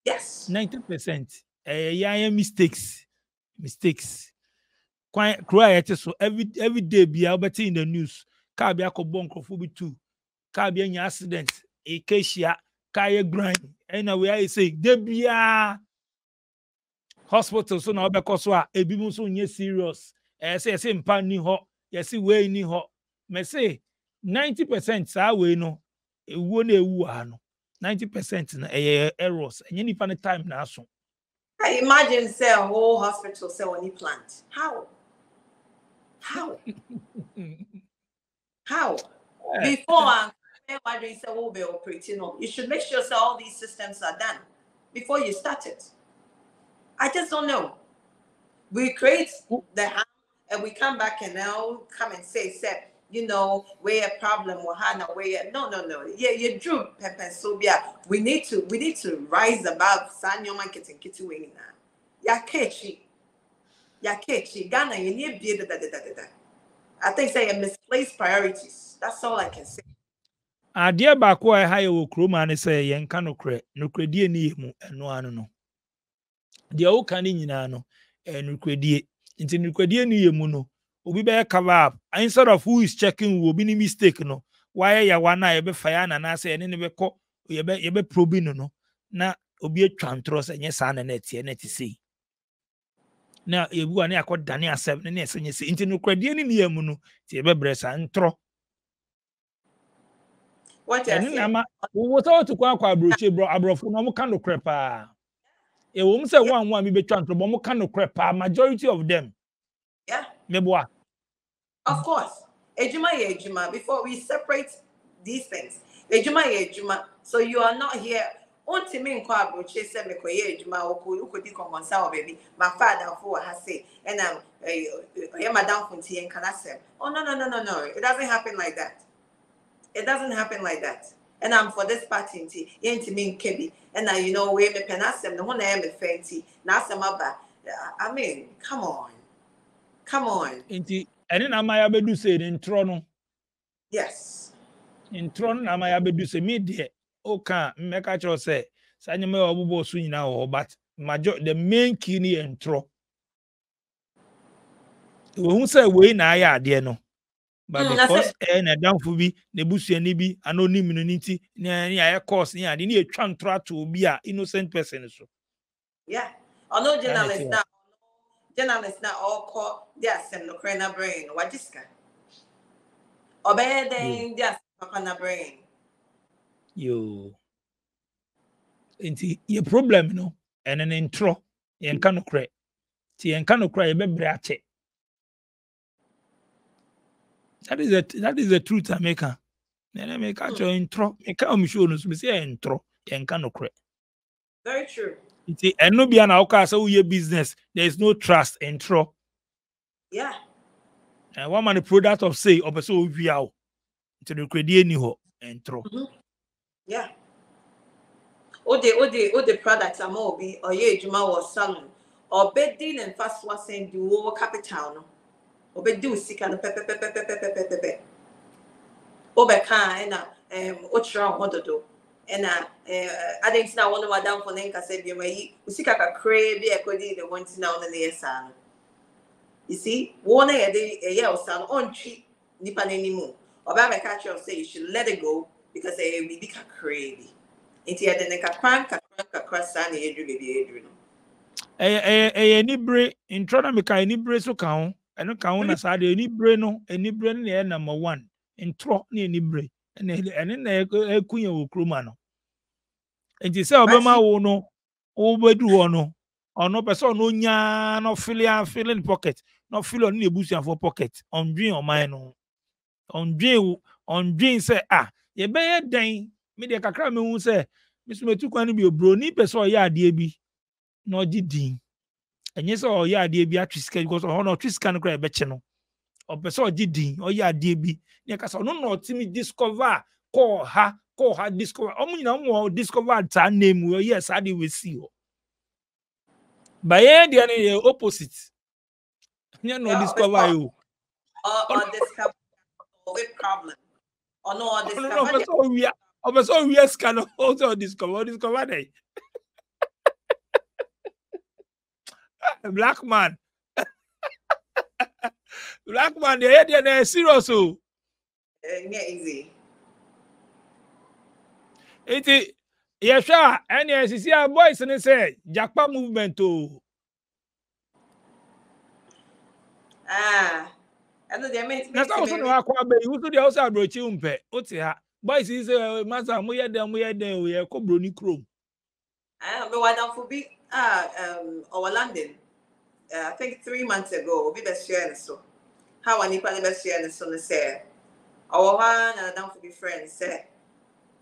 Yes, ninety percent. Yeah, mistakes, mistakes. Quite quiet. So every every day, be out in the news. Car be a cobonkrophobic too. Car be an accident. A cashier, car grind. Anyway, I say they be a hospital. So now because we are a bit more so serious. I say I say impan ni ho. I say we ni ho. Me say ninety percent. Sa we no. ninety percent in errors and any funny time now. So I imagine say a whole hospital sell any plant. How? How? How? Before I say will be operating on, you should make sure so all these systems are done before you start it. I just don't know. We create the hand and we come back and now come and say, say. You know, where a problem or Hana where no no no. Yeah, you drew Pepe Sobia. We need to we need to rise above San Yoman Kitten Kitty Wing now. Yakechi. Yakechi. Ghana, you need be da da da da da. I think say misplaced priorities. That's all I can say. Ah dear Bakwa Hayo Krumani say Yan Kano Cre, no credi ni mu and no ano. The old caninano and credi into nucredi ni muno. Obi be cover up. Instead of who is checking will be any mistake no. Why ya wana ye be fire na na say ene be ko ye be ye be probing no. Na obi atwantro say nya sa na na tie na ti sei. Na ye bu ane akọ dane asem ne na say nya sei. Nti no kwadie ni ne amu no ti ye be bresa ntro. What ya say? Ama wo so to kwa kwa broche bro abrofo no mo kan no krepa. E wo mo say wan wan mi be twantro bo mo kan no krepa majority of them. Yeah. Of course, Ejuma Ejuma. Before we separate these things, Ejuma Ejuma. So you are not here. Only me nkwa abuche se me koye Ejuma oku uko di kongonsa obebi. My father for has say and um oye madam funti en kana se. Oh no no no no no. It doesn't happen like that. It doesn't happen like that. And I'm for this party nti. Ye nti me nkebi. And now you know we me penasem no na me fenti na semaba. I mean, come on. Come on. Inti, and then Amaya Bedu said in Toronto. Yes. In Toronto, Amaya Bedu said, me dear, okay, make a choice. Sanyame Obubo Swing now, but major the main kidney and tro. Who say we na ya dear no? But because and a down for be the bush and nibi, and no immunity, near a course near the trunk to be an innocent person. So, yeah, I know journalists now. Journalists now all call their semnocrena brain. What is that? Obey them their semnocrena brain. You. Inti your problem, you know, and an intro. You can't cry. You can't cry. You better That is the that is the truth, America. Then I make catch your intro. I can't show you. So say intro. You can't cry. Very true. And no be an outcast, so your business. There is no trust and trust. Yeah. And one man the product of say or so we are to the credit any ho and throw. Yeah. Oh the oh the oh the products are more be or ye juma or salon or bedding and fast was saying do over capital. Or be do sick and pepe pepe pepe pepe pepe pepe. Obeka and um Otra Hondo. And I didn't know one of my down for Nanka said, you may see a crave, a coddy, the one now on the sun. You see, one day a year or sun on cheap, nippon anymore. Or by my catcher say you should let it go because they will be crazy. It had the neck a crank, a crank across sun, a dream, a dream. A nibre in Tronomica, any brace to count, and a count as I did any brain, any brain, and number one in Trot near Nibre. And then a queen of Crumano. And she said, Obama, oh no, oh, but do or no, or no person, no yarn, no filial filling pocket, no fill on the bush for pocket, on dream or mine on dream, on dream, say, ah, ye bear day, media cacram who say, Miss Metukan be a brony, person, ya, dear be, no did and yes, or ya, dear Beatrice, because or no trees can cry betcheno. Or person did or ya D B. Yakaso no no Timmy discover call her call her discover or no discovered her name well yes I did with see you. By the opposite. You know discover you. Or discover with problem. Or no discover. Or person we can also discover discover day. Black man. Black man, they had their serious. So, yeah, easy. It is, yes, sir. And yes, you see our boys, and they say, Japan movement, too. Ah, and the men, that's also not quite bad. You do the house, I brought you, Umpe. What's it? Boys is a master, we are them, we are them, we are Cobroni Chrome. I don't know why that would be, ah, um, our London. Uh, I think three months ago, we best share so. How an equally best share so they say, our one and down for be friends say,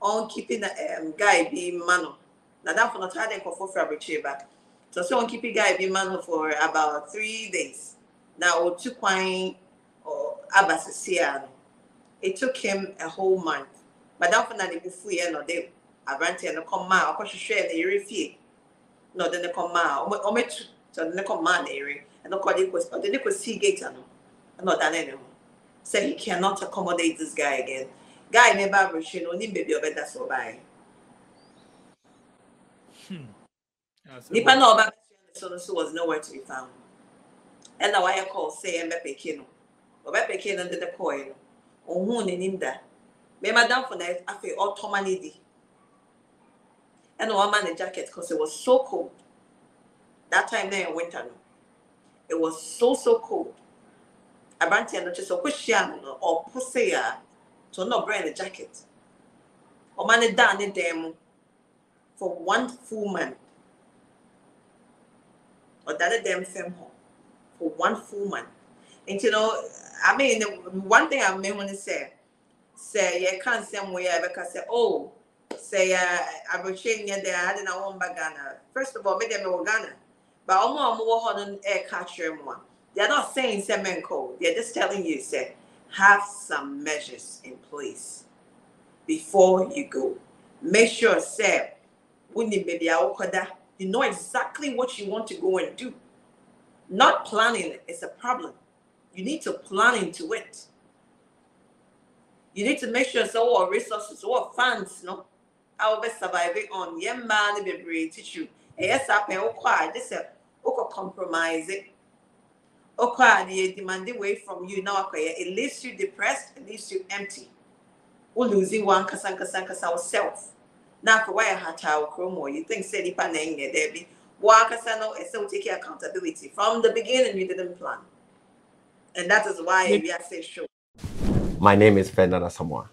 on keeping um guy be mano. Now down for not having for fabric back. So so on keeping guy be mano for about three days. Now or two coin or abasasiano. It took him a whole month. But down for now they be free and they are granted and come out because you share the refuse. No, then they come out. So the command area and the code was but they could see gate and not done anymore. So he cannot accommodate this guy again. Guy never rushing on him baby or better so by. Hmm. Nipano so was nowhere to be found. And now I call say and Pekino. Or Pekino under the coin. On whom in him that. May madame for night after all Tomanidi. And one man in jacket because it was so cold. That time there in winter, it was so so cold. I brought you just a question or pussy to not bring a jacket. Or man down in them for one full month. Or that them film home for one full month. And you know, I mean, one thing I may want to say, say you can't say where because say oh, say I was saying yeah, there I didn't want back Ghana. First of all, maybe I'm Ghana. But more more on air catcher one. They're not saying semen code. They're just telling you, say, have some measures in place before you go. Make sure, say, you know exactly what you want to go and do. Not planning is a problem. You need to plan into it. You need to make sure so our resources, our funds, no, our best surviving on your man be teach you. Yes, I okay, this okay compromise it. Okay, they demand away from you now. Okay, it leaves you depressed, it leaves you empty. We're losing one kasan kasan kasan ourselves. Now for why I had our chromo, you think said if I name there be one kasan no, it's take accountability from the beginning. You didn't plan, and that is why we are saying show. My name is Fernanda Samoa,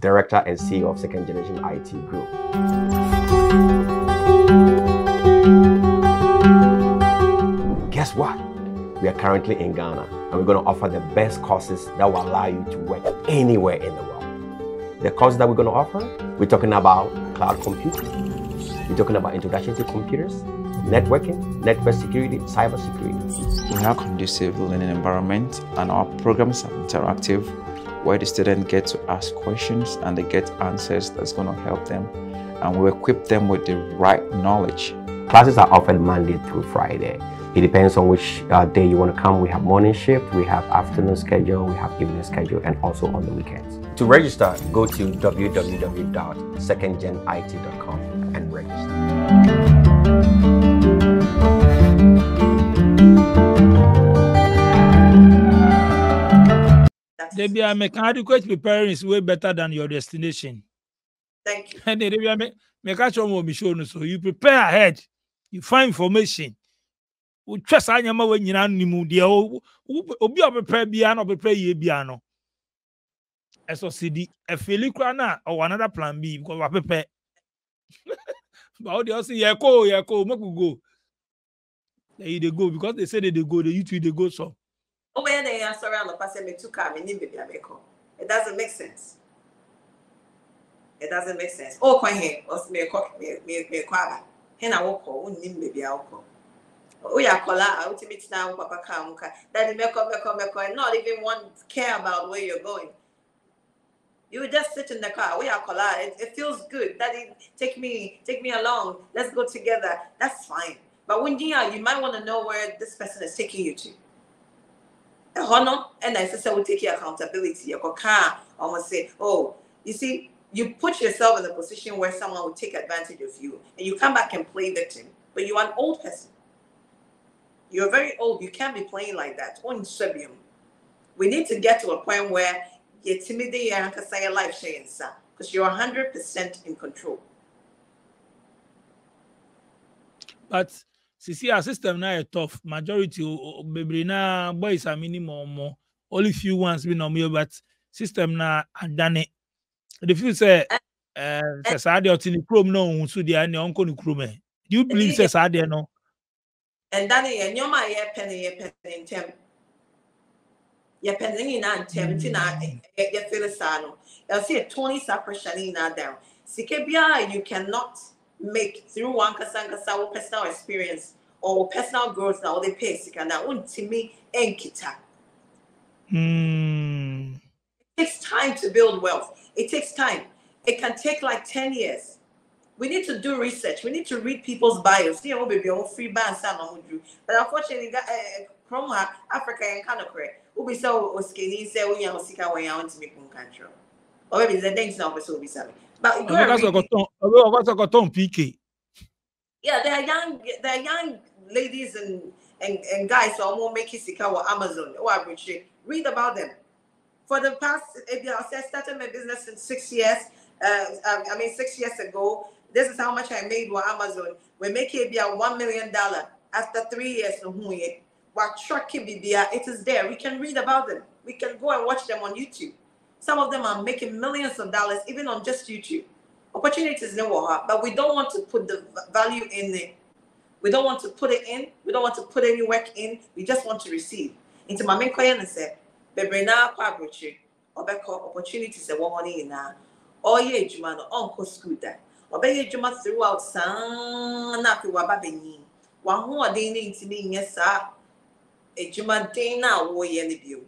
Director and C E O of Second Generation I T Group. Guess what? We are currently in Ghana and we're going to offer the best courses that will allow you to work anywhere in the world. The courses that we're going to offer, we're talking about cloud computing, we're talking about introduction to computers, networking, network security, cyber security. We have a conducive learning environment, and our programs are interactive, where the students get to ask questions and they get answers that's going to help them, and we equip them with the right knowledge. Classes are often Monday through Friday. It depends on which uh, day you want to come. We have morning shift, we have afternoon schedule, we have evening schedule, and also on the weekends. To register, go to w w w dot second gen I T dot com and register. They are making adequate preparedness way better than your destination. Thank you. And they are making so you prepare ahead, you find information. We trust anyama when you are nimu dia. Obi prepare biano, prepare ye biano. So C D, a felicana or another plan B because we prepare. But they also yako yako maku go. They they go because they say they they go. They you two they go so. It doesn't make sense. It doesn't make sense. Oh, quite here, or me, me, me, me, quaba. Hen I walk or nim baby alcohol. Oh, yeah, cola, ultimate now, papa kamuka. Daddy, make up, make up, make up, not even one care about where you're going. You just sit in the car. We are cola. It, it feels good. Daddy, take me, take me along. Let's go together. That's fine. But when you are, you might want to know where this person is taking you to. And I said, will take your accountability. Your car almost say, oh, you see, you put yourself in a position where someone will take advantage of you, and you come back and play victim. But you are an old person. You're very old. You can't be playing like that. We need to get to a point where you're timid, you're life sharing, because you're one hundred percent in control. But see, our system now is tough. Majority baby now boys are minimum more. Only few ones we normal, but system now and done it. The few say, uh, says I did in the chrome no, so they are the uncle in chrome. Do you believe says I did no? And Danny, and you're my penny, your penny in temp. Your penny in temp, your philistano. You'll see a Tony suppression down. C K B I, you cannot make through one personal personal experience or personal growth now they pay sick and that won't me and kita. It takes time to build wealth. It takes time. It can take like ten years. We need to do research. We need to read people's bios. See, oh baby, oh free ban sound. But unfortunately, from Africa and Canada, who be so skinny say we are sick and we are to make control. Or maybe the things now so be something. But yeah, there are young, there are young ladies and and, and guys who are making sika or Amazon or Abuchi. Read about them. For the past, I started my business in six years. Uh, I mean, six years ago. This is how much I made with Amazon. We make it be a one million dollar after three years. It is there. We can read about them. We can go and watch them on YouTube. Some of them are making millions of dollars, even on just YouTube. Opportunities in Waha, but we don't want to put the value in it. We don't want to put it in. We don't want to put any work in. We just want to receive. Into my main question, I said, "Bebrina kwabuchi, obeko opportunities that one money in a, oye juma no onko school that, obeye juma throughout san na piwa babeni, wahu adeni intini nyesa, ejuma dena oye nibiu."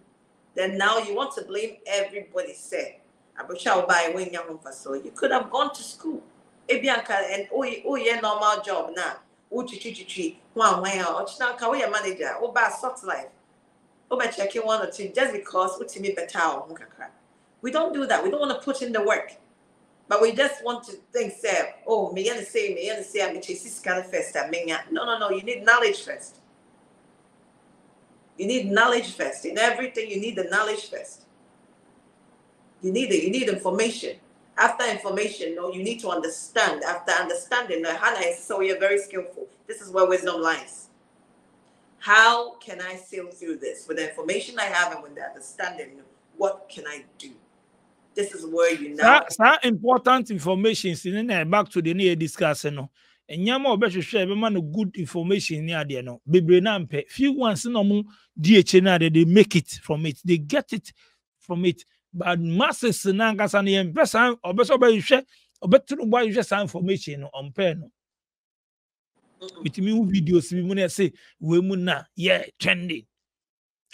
Then now you want to blame everybody. Said, "Abuja buy when you're home for so you could have gone to school. Ebianka and oh, oh yeah, normal job now. Oh, chi chi chi chi. One way out. Now, can we a manager? Oh, by soft life. Oh, by checking one or two just because we timi better. We don't do that. We don't want to put in the work, but we just want to think. Say, oh, me and say me and say I'm chasing scan first. I mean, no, no, no. You need knowledge first." You need knowledge first. In everything, you need the knowledge first. You need it. You need information. After information, no, you need to understand. After understanding, no, Hannah is so you're very skillful. This is where wisdom lies. How can I sail through this? With the information I have and with the understanding, what can I do? This is where you know. That important information is in there. Back to the near discussion. No. And Yamo better share man good information near there no. Bibrenampe. Few ones no more D H N they make it from it, they get it from it. But masses nangas and the investor or better share or better why you just information on pen. With me videos, we must say we must yeah trending.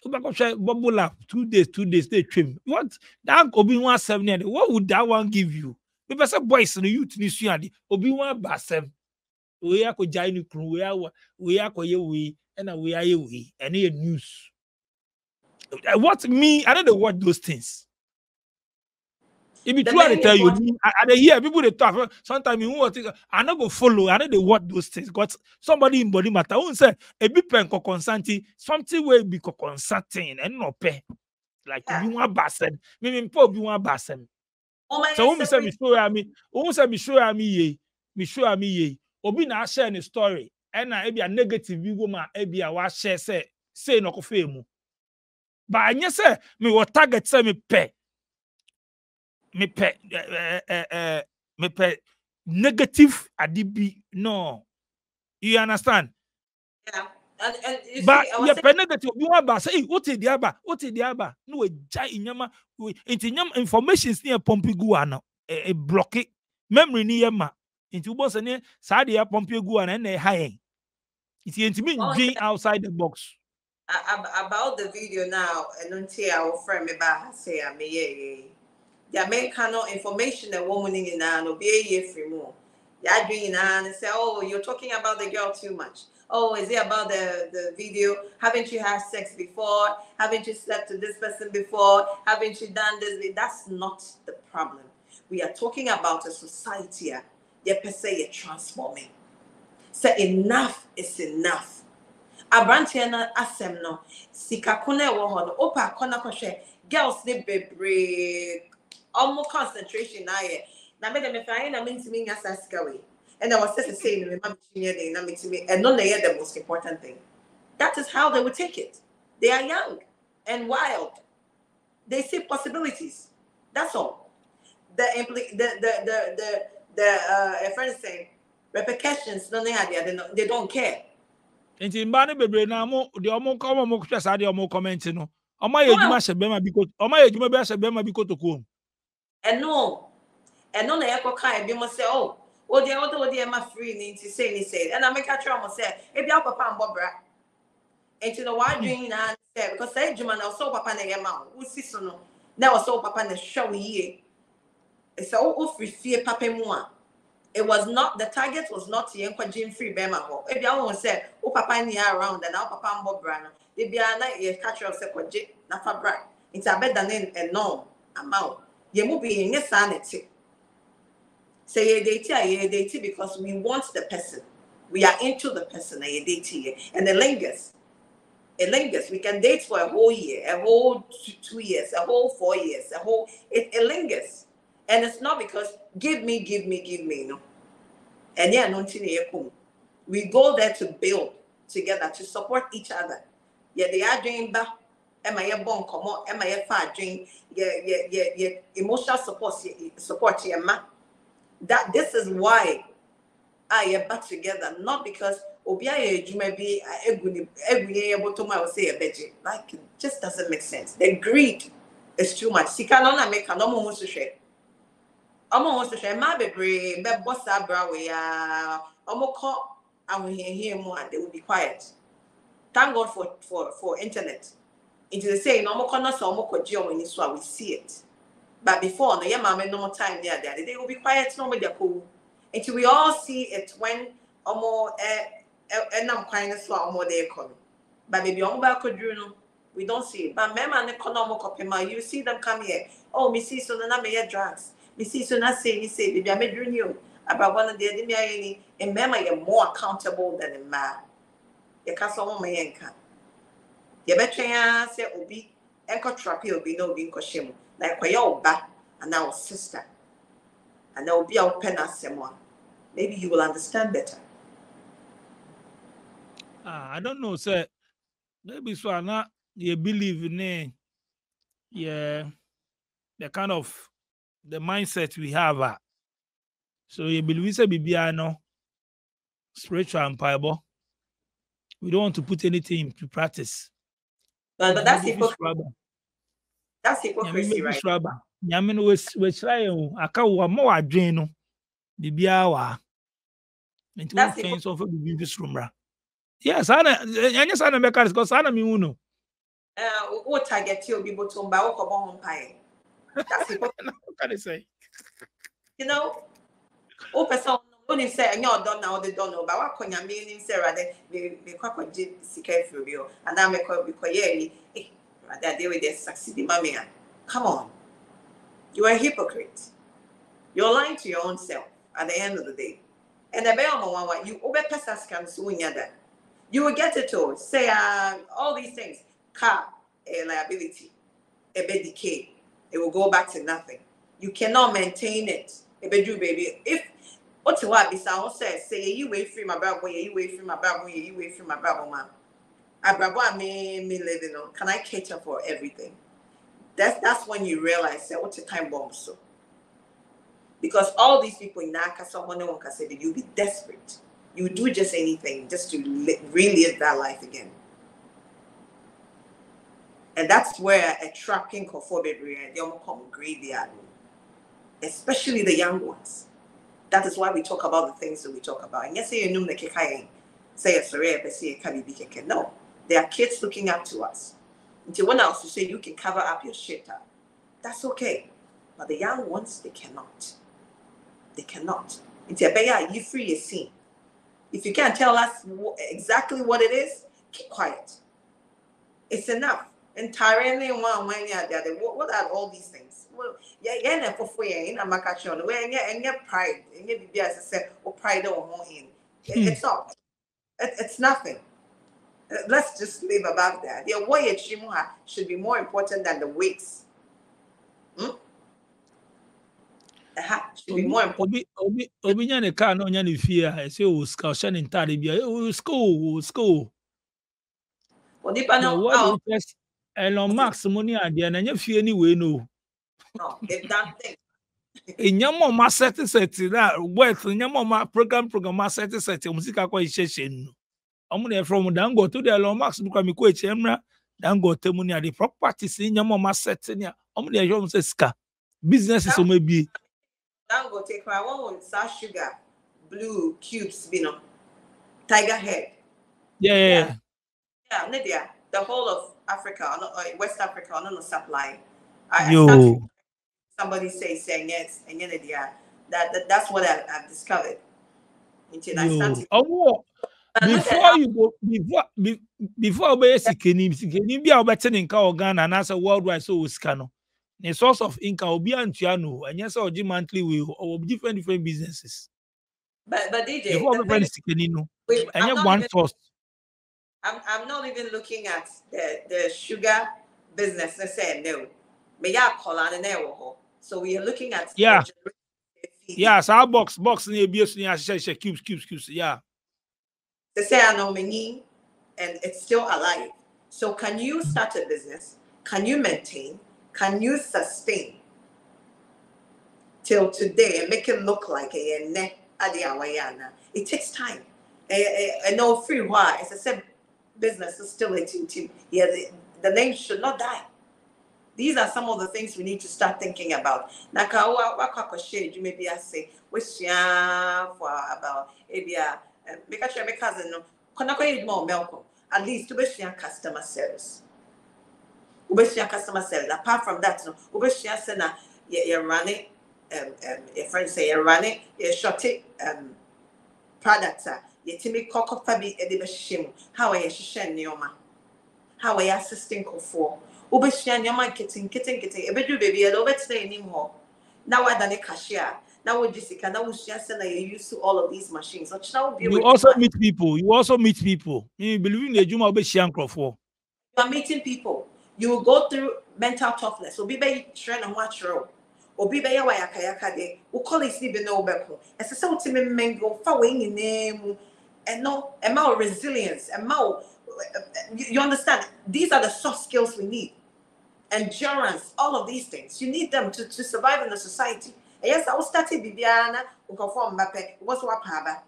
Bubble up two days, two days they trim. What that Obi one seven? What would that one give you? We pass boys in the youth in Sweden. Obi one basem. We are going we are we are we and we are we and news. What me? I don't know what those things. If you try to tell you, I hear people they talk. Sometimes you want to. I not go follow. I don't know what those things. But somebody in body matter. Who say a big pen co consulting something will be co consulting and no pay. Like you want basen. Me me po you want basen. So who me say me show me? Who say me show me ye? Me show me ye. Obi na share a story. And I be a negative woman. I be a what share say say no coffee mu. But I just say me what target say me pay. Me pe uh, uh, uh, me pe negative adibi no, you understand? Yeah, and, and you but see, yeah, pe negative. You want to say what is the other? What is the other? No, we jai inyama. We inyama information is near pumpy guana. A block it memory near ma. Into boss and near Sadia pumpy guana and a high. It's intimate being outside the box. About the video now, and until our friend me ba say I me the American information that woman in an obey free more. Yeah, doing and say, oh, you're talking about the girl too much. Oh, is it about the, the video? Haven't you had sex before? Haven't you slept with this person before? Haven't you done this? That's not the problem. We are talking about a society that per se is transforming. So enough is enough. Abrantiana asemno. Sikakune wohon. Opa kona koshe. Girls need bebre. Almost concentration now. Now me dem fine na me timi nyasa sika we. And I was just saying me ma timi dey na me timi and no dey the most important thing. That is how they will take it. They are young and wild. They see possibilities. That's all. The impl the the the the, the uh a friend is saying repercussions no they have they don't they don't care. Nti mbane bebre na mo de omo ko omo ko twasa de omo comment no. Omo ye juma se be ma biko omo ye juma be se be ma biko to ko. And no, and no, the echo kind be must say, oh, oh, dear, oh, dear, my free need to say, he said, and I make a trauma say, if you have a papa and Barbara, and to the wild dream, and said, because I Jim and I saw papa and your mouth, who sees no, now I saw papa and the show ye. It's all free fear, papa moi. It was not the target, was not the uncle Jim free Bema. If you all said, oh, papa and you around, and now papa and Barbara, they be a night, you catch yourself with Jim, not for Brad. It's a better than a no amount. You move in your sanity. Say a date because we want the person. We are into the person a date and it lingers. It lingers. We can date for a whole year, a whole two years, a whole four years, a whole it, it lingers. And it's not because give me, give me, give me, no. And yeah, no come. We go there to build together, to support each other. Yeah, they are doing back. Am I born come on? Am I far dream? Yeah, yeah, yeah, yeah. Emotional support, support, yeah, ma. That this is why I am back together, not because Obiaye Jume be every bottom say a beji. Like it just doesn't make sense. The greed is too much. Sikanona make an almost to share. Almost to share my baby, but boss abraway, almost call and we hear more and they will be quiet. Thank God for for for internet. It is saying no more corners or more codio when you saw we see it. But before no yeah mama no more time there there they will be quiet no more they're cool. Until we all see it when almost and I'm kind of slow more they come. But maybe on back no we don't see it. But mama and economic copima, you see them come here. Oh me see so na me drugs. Me see so na say me say baby I made you about one of the enemy any and mama you're more accountable than a man. You can't solve my income. You better say Obi, Echo Trappy will be no being Koshimo, like we all back and our sister. And there will be our pen as someone. Maybe you will understand better. Ah, I don't know, sir. Maybe so, I'm not you believe in yeah, the kind of the mindset we have. Uh, so you believe say Bibiano, spiritual and Bible. We don't want to put anything into practice. But, but that's hypocrisy. That's hypocrisy, right? I mean, we try. I can't. We more adrenal. Bibiawa. That's it. Of this room, yes, I just I make because I know. What target you be to buy what pie? That's it. What can I say? You know, all person only say you don't know they don't know, but what can you mean? Say rather we we quite quite secure and I make quite quite yeah. Rather they will succeed, mommy. Come on, you are a hypocrite. You're lying to your own self at the end of the day. And the one you overpass comes when you you will get it all. Say uh, all these things. Car, a liability, a bed decay. It will go back to nothing. You cannot maintain it. A bedroom baby. If what you are says, say you wait free my brother, you wait free my brother, you wait free my brother, man. I brother me me living on. Can I cater for everything? That's that's when you realize that what's a time bomb so. Because all these people in Nakasa, one no one can say that you'll be desperate. You do just anything just to relive that life again. And that's where a trapping conformity, they all come greedy at me. Especially the young ones. That is why we talk about the things that we talk about. And yes, you know the kekain. Say sorry, but see it can be keke. No. There are kids looking up to us. Until one else you say you can cover up your shit up. That's okay. But the young ones, they cannot. They cannot. It's a bear, you free your scene. If you can't tell us exactly what it is, keep quiet. It's enough. Entirely one when you're there. What are all these things? Well, yeah, yeah, for free, and I'm a catch on. Well, yeah, and your pride, and your B B S said, or pride or home in. It's not. It's nothing. Let's just live above that. The way Chimuha should be more important than the weights. Hmm? Obi obi obi obi nyane ka na nyane fie say o ska o shane ntare bia o ska o ska o odi pa na o Elon Musk money adia na nya fie ni we no no if that thing enyamo ma set set na work enyamo ma program program ma set set musika kwa isheshen no omo na from Dangote to Elon Musk buka mi ko echemra Dangote money adia properties enyamo ma set ni omo na ehwo mse ska business is o mebi Dango take my one with star sugar, blue cubes, you know, tiger head. Yeah, yeah, yeah. Yeah, yeah. The whole of Africa, West Africa, on the supply. I, Yo. I somebody say saying yes, and yeah, that, that that's what I, I've discovered. Until I started. Oh, before you go, before be, before basically, you be better in Ghana and as a worldwide so scanner. The source of income will be and Tiano, and yes, or monthly will or different different businesses. But but D J, wait, I'm, not one even, I'm I'm not even looking at the, the sugar business. I said no, but yeah, call an error. So we are looking at yeah, yes, our box box in the abuse cubes cubes cubes. Yeah, they say I know many, and it's still alive. So can you start a business? Can you maintain? Can you sustain till today and make it look like a neck at the Hawaiiana? It takes time. And no free why. As I said, business is still a team. Yeah, the, the name should not die. These are some of the things we need to start thinking about. Nakawa Wakakoshe, you maybe I say, wish ya for about Abia, make a share my cousin, Konako more Melko, at least to wish your customer service. Customer service. Apart from that, Ubeshia Sena, you're running, your friends say you're running, you're shorty um, products, your Timmy Coco Fabi Edibashim. How are you shen Yoma? How are you assisting Kofo? Ubeshia Yoma kitten, kitten, kitten, a bedroom baby, I don't say anymore. Now I done a cashier. Now with Jessica, now with Sena, you're used to all of these machines. You also meet people. You also meet people. You believe in the Juma Obeshian Kofo. You are meeting people. You will go through mental toughness. Obi be train and watch row. Obi be yawaya kayaka de. We call it sleep no beko. As I say, we tell me mengo fa we name. And no, amount resilience, amount. You understand? These are the soft skills we need. Endurance, all of these things. You need them to to survive in the society. And yes, I will start it bibiana. We conform mape. What's what paba?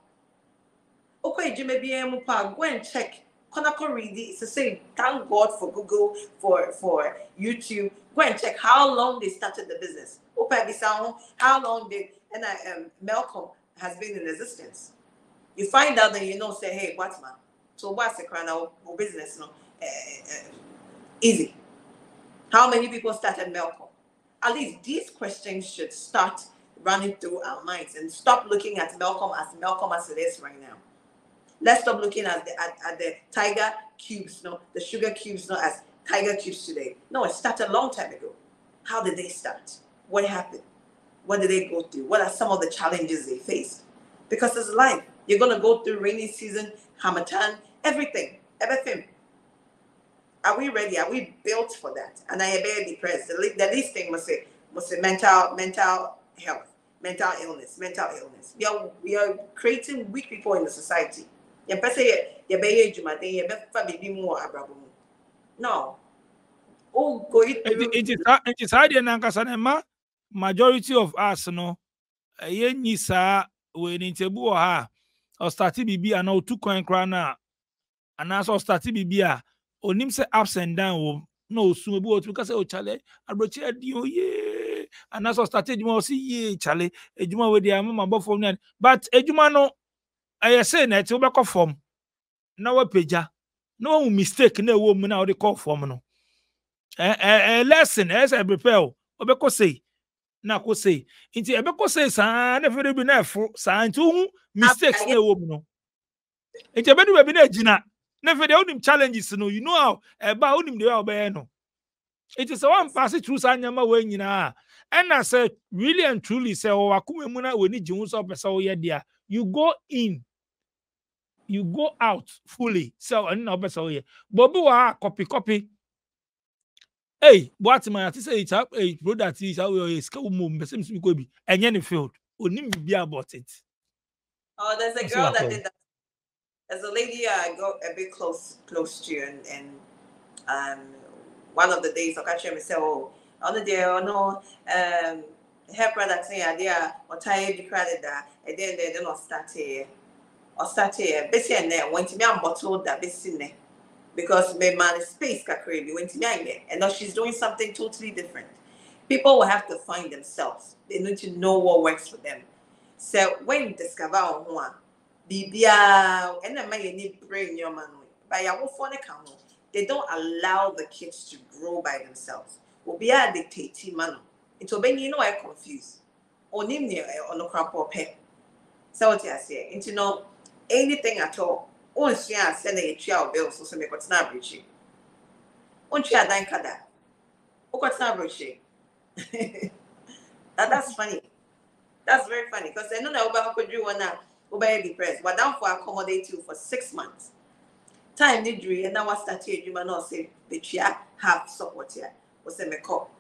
Okay, you may be able to go and check. It's the same. Thank God for Google, for for YouTube. Go and check how long they started the business. How long did and I, um, Malcolm has been in existence? You find out that you know, say, hey, what man? So what's the kind of business? No, uh, uh, easy. How many people started Melco? At least these questions should start running through our minds and stop looking at Melco as Melco as it is right now. Let's stop looking at the, at, at the tiger cubes, no, the sugar cubes, not as tiger cubes today. No, it started a long time ago. How did they start? What happened? What did they go through? What are some of the challenges they faced? Because it's life. You're going to go through rainy season, Hamatan, everything, everything. Are we ready? Are we built for that? And I am very depressed. The least thing must say, must say mental, mental health, mental illness, mental illness. We are, we are creating weak people in the society. No. Oh, go it. It is it is hard in Ankasanema. Majority of us, no, ye ni sa we ni tebu oha or starti bibi ana otu coin crana ana so starti bibi a onim se ups and down wo no osu ebu otu ka se o chale abrochi adi oye ana so starti ejuma o si ye chale ejuma we dey am ma bo form ni but ejuma no I say na ti obekọ form na we peja no mistake na wo mu na o dey call form no eh eh lesson as I prepare obekọ say na ko say inti ebeko say sa na fere bi na fo sa inti hu mistakes na wo no inti ebedu be bi na gina na fere onim challenges no you know how eba onim de how be no it is one pass through sa nyama we nyina and I said really and truly say o akomemu na we ni jihu so pesa o ye dia you go in you go out fully so and na pesa o ye bobu wa copy copy. Hey, what my artist say it's up a product is how we scale movement seems to be and any field. Only be about it. Oh, there's a girl that did that. There's a lady I uh, go a bit close close to you, and, and um one of the days I catch him and say, oh, on the day or no, um her product say idea or tired the credit that and then they don't start here or start here. Basically and then when to me I'm bottled that basically. Because my man is space kakrebi went to and now she's doing something totally different. People will have to find themselves. They need to know what works for them. So when you discover one, bibia and the man you need brain your man by your phone account, they don't allow the kids to grow by themselves. Obia dictate man. It's obey you know I confused. Onim near on a crap or pet. So what I say, and to know anything at all. On share send a child bill so make what's not breaching. On share dine kada. What's not breaching? That's funny. That's very funny because I know that Uber could do one now, Uber depressed, but down for accommodate you for six months. Time did you and now I started you might not say, bitch, yeah, have support here. What's a make up?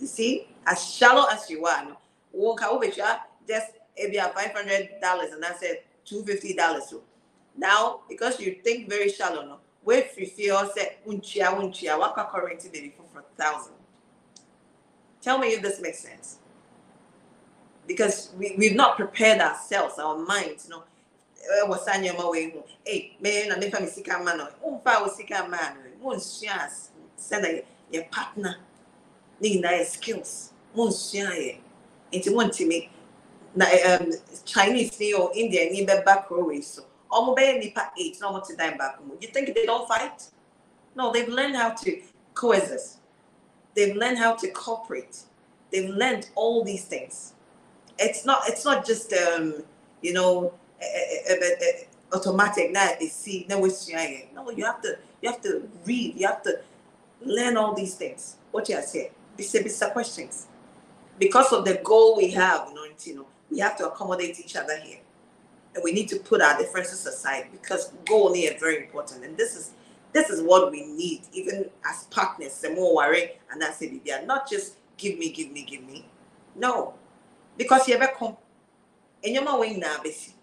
You see, as shallow as you are, no, won't come over here, just maybe a five hundred dollars and I said two fifty dollars. Now, because you think very shallow, no, we feel say unchia unchia waka currency baby for thousand. Tell me if this makes sense. Because we we've not prepared ourselves, our minds, you know. Was anya ma we hu. Hey, me na me fa misika man no. Unfa o sika man no. Munsia send your partner. Need nice skills. Munsia ye. Inti muntimi na um Chinese ni or Indian ni be back row so. Eight, no to dime back. You think they don't fight? No, they've learned how to coexist. They've learned how to cooperate. They've learned all these things. It's not. It's not just um, you know, automatic. Now they see. No, you have to. You have to read. You have to learn all these things. What you say? Bissa questions. Because of the goal we have, you know, we have to accommodate each other here. And we need to put our differences aside because goal is very important. And this is this is what we need, even as partners, the more worry and that's it. They are not just give me, give me, give me. No. Because you ever come and you're wing now, basically.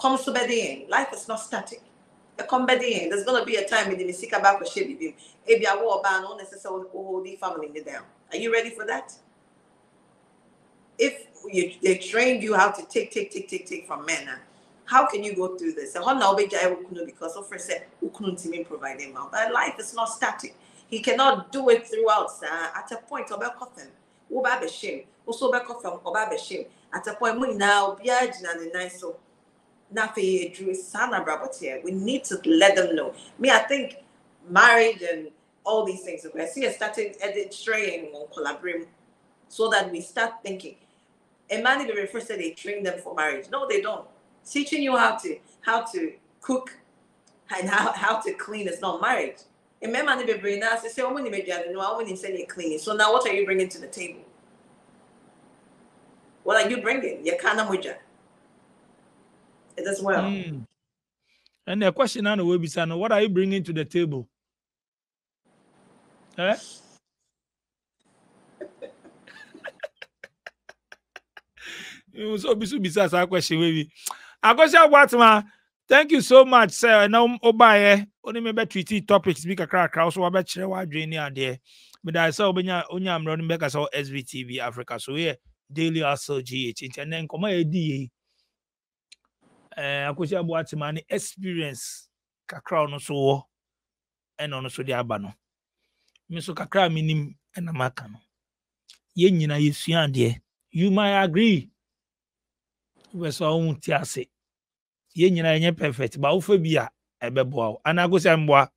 Come to bed in. Life is not static. You come bed in. There's gonna be a time when you seek about a shade with maybe I will ban on necessarily hold the family down. Are you ready for that? If you, they trained you how to take, take, take, take, take from men, how can you go through this? Because of course, providing but life is not static. He cannot do it throughout. At a point, at a point, now, We need to let them know. Me, I think marriage and all these things, I see a starting edit train on collaborating so that we start thinking. A man, they first say they train them for marriage. No, they don't. Teaching you how to how to cook and how, how to clean is not marriage. A man, they bring us. They say, "Oh, when you make your no, I want you to cleaning." So now, what are you bringing to the table? What are you bringing? You can't muja. It as well. Mm. And the question on the website, what are you bringing to the table? Eh? So besides our question, maybe. I question what ma. Thank you so much, sir. Now, Obaye, only maybe treaty topics speaker crack also about Chewa Drenia there. But I saw Benya Onya am running back as all S V T V Africa. So yeah, daily also G H internet come a D. Eh, I question what man experience kakra no so and on so the abano. Miso kakra minim and a macano. Ye nina you see and dear. You might agree. We saw un tiase. Ye nyina enye perfect ba ofa bia ebeboa anagose mboa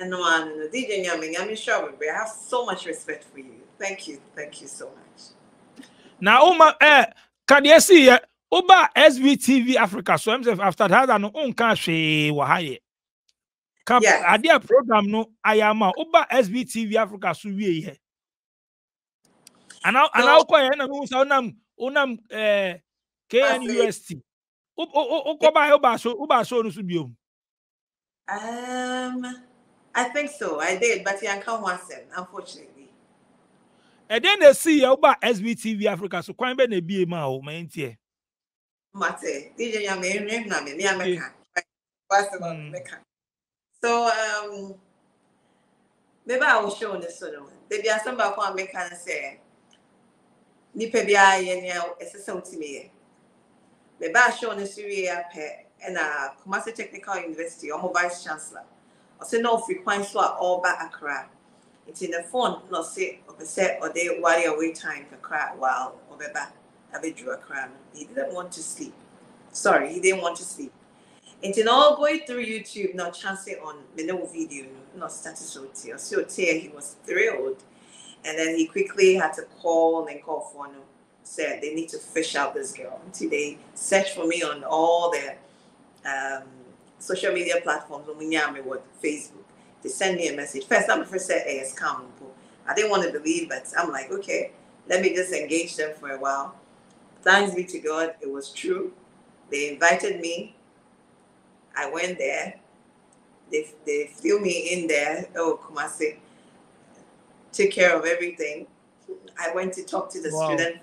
no no D J Nyame Nyame sure we have so much respect for you. Thank you, thank you so much. Now um eh can you see Oba S B T V Africa so himself after that and on can hwe wa haye cap adia program no ayama Oba S B T V Africa so wie here and now and now kwai na no so nam onam eh K N U S T Um, I think so. I did, but you can't once them, unfortunately. And then they see about S B T V Africa, so quite a be a mao, man. Mate, D J, I'm a name, I'm a American. So, um, maybe I will show this sort of maybe I some back one make and say, Nipabia, and now it's a song to me. The bash on the Syria and a Kumasi Technical University, or Vice Chancellor. I say no frequency all back Accra. It's in the phone, not say or say or they while away time to cry while over back. I drew a cram. He didn't want to sleep. Sorry, he didn't want to sleep. It's in all going through YouTube, not chancing on the no video, not status or tear. So tear he was thrilled. And then he quickly had to call and call for no. Said they need to fish out this girl. Until they search for me on all their um, social media platforms, Facebook. They send me a message. First, I first said, hey, it's calm. I didn't want to believe, but I'm like, okay, let me just engage them for a while. Thanks be to God, it was true. They invited me. I went there. They, they flew me in there. Oh, Kumasi took care of everything. I went to talk to the wow. student.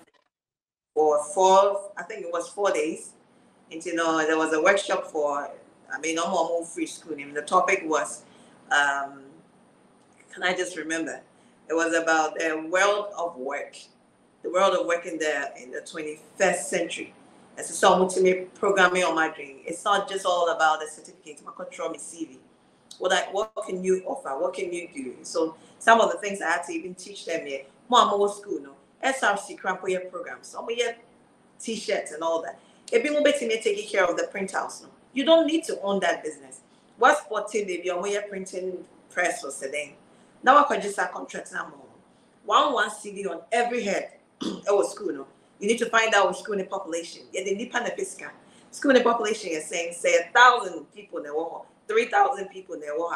For four, I think it was four days. And you know, there was a workshop for, I mean, no more move free school. And the topic was, um, can I just remember? It was about the world of work, the world of work in the in the twenty-first century. As a song to me, programming on my dream. It's not just all about the certificate, my control, my C V. What I, what can you offer? What can you do? So some of the things I had to even teach them here. More more school, no. S R C Crampoyer program, some of your t-shirts and all that. Ebi mo beti me taking care of the printouts. No, you don't need to own that business. What's fourteen baby on your printing press for today? Now I can just a contract number. One one C D on every head. Oh school, no. You need to find out what school in the population. Yeah, they depend on the fiscal. School in the population is saying say a thousand people in the war, three thousand people in the war.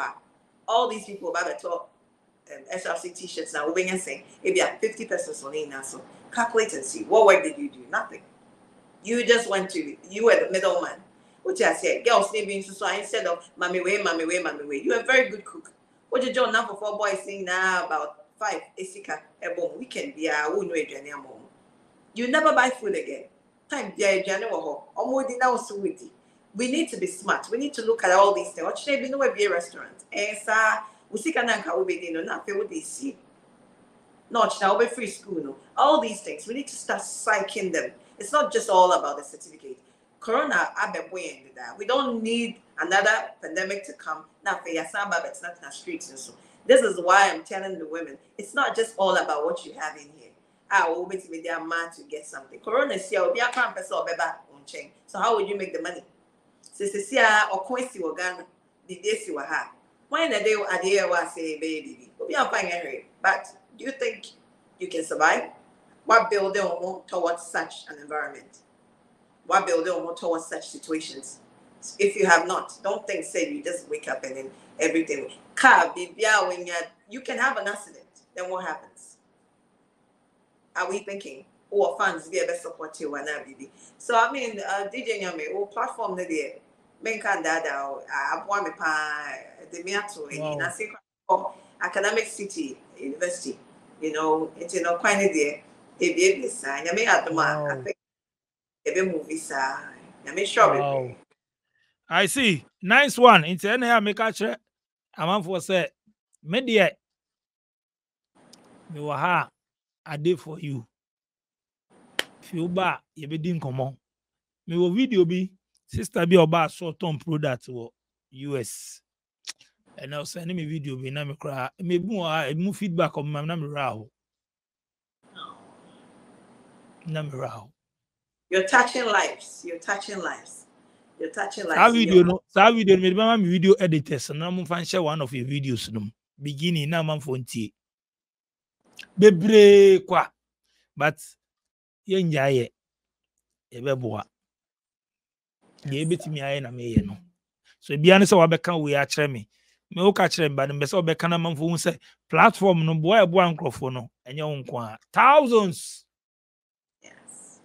All these people about the top. Um, S R C t-shirts now, we're saying if you have fifty persons on it now, so calculate and see what work did you do? Nothing. You just went to, you were the middleman, which I said, girls need being so instead of mommy way, mommy way, mommy way. You're a very good cook. What you do now for four boys saying now about five, esika, ebom, we can be our own way, journey mom. You never buy food again. Time, dear journey or more dinner was with you. We need to be smart. We need to look at all these things. What should I be? No, be a restaurant. And sir. No, free school, no. All these things, we need to start psyching them. It's not just all about the certificate. Corona, we don't need another pandemic to come. It's not in our streets and so. This is why I'm telling the women, it's not just all about what you have in here. I will be to get something. Corona is here. So how would you make the money? So Cecilia or Quincy or Ghana, the day you were high. When the day at the air was say baby, we are fine anyway. But do you think you can survive? What building or towards such an environment? What building or towards such situations? If you have not, don't think say you just wake up and then everything. Car, baby, when you you can have an accident, then what happens? Are we thinking? Or fans be able to support you and baby. So I mean, uh, D J Nyame, or platform that they make and that I want me pa the miato in a second academic city university. You know, it's you know quite there. They be able to sign. I mean, at the moment, I think they be movies. I mean, sure. I see. Nice one. It's any I make a check. I'm on for say media. Me waha a day for you. You buy, you be doing common. Me will video be sister be about short term product or U S. And now send me video be na me cry. Maybe more more feedback on my number raw. Number raw. You're touching lives. You're touching lives. You're touching lives. That video, no. That video, me my video editors. And I'm going to share one of your videos. No beginning now, I'm going to. Bebre kwa, but. Yenjaye ebeboa ye betimi aye na meye no so bia ne se wabeka we a kire me me wo ka kire mba ne se wabeka na manfo hu se platform no boa eboa nkrofo no enye wo nko thousands yes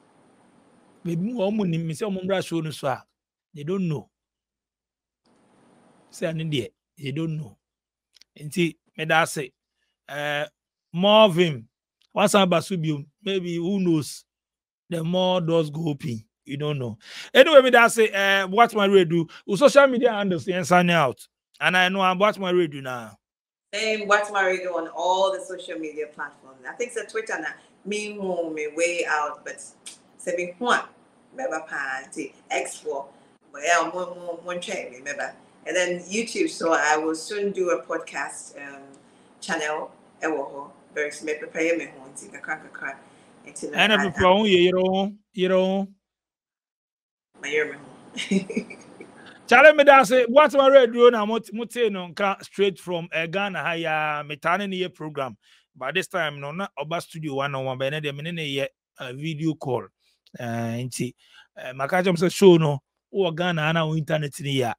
me mu o mu ni me se o mu mbra show no so a they don't know say ani de they don't know nti me da say eh Marvin once I basubium, maybe who knows? The more doors go open, you don't know. Anyway, me that say, uh, what my radio do? With social media handles and sign out, and I know I'm what my radio now. Same what my radio on all the social media platforms. I think it's Twitter now. Me home, me way out, but seven one, remember party X four, well, one one check remember, and then YouTube. So I will soon do a podcast um, channel. Very smart, prepare me home, take a crack, a crack. And I prepare home, you know, you know. My ear, me Charlie, me da say, what's my red drone? I'm not straight from Ghana. I am returning the program, but this time no na Oba Studio one on one. But then minute a video call. Uh, inti, makajam say show no. O Ghana na o internet ni ya,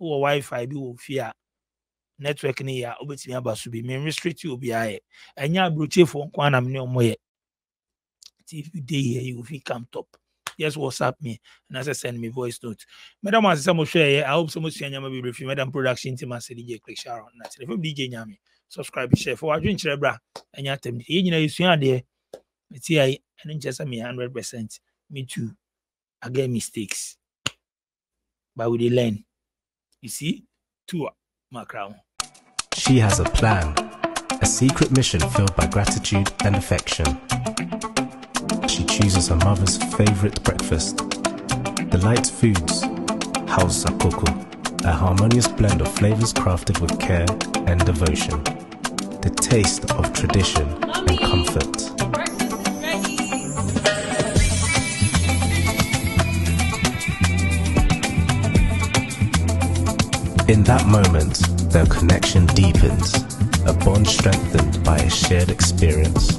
o Wi-Fi bi o fear. Network ni ya obeti ni abasubi me restrict you obi aye anya brochefo nkwa na me omoye if you dey here you will come top yes WhatsApp me and as I send me voice note madam as some share I hope so much anya be brief madam production team as D J Quick Sharon na telephone D J Nyame subscribe share for adwin chere bra anya tem ye nyina yesu ade me ti aye and nchesa me one hundred percent me too again mistakes but we dey learn you see two my crown. She has a plan, a secret mission filled by gratitude and affection. She chooses her mother's favorite breakfast. Delights Foods, House Sakoko, a harmonious blend of flavors crafted with care and devotion. The taste of tradition Mommy, and comfort. Breakfast is ready. In that moment, their connection deepens, a bond strengthened by a shared experience.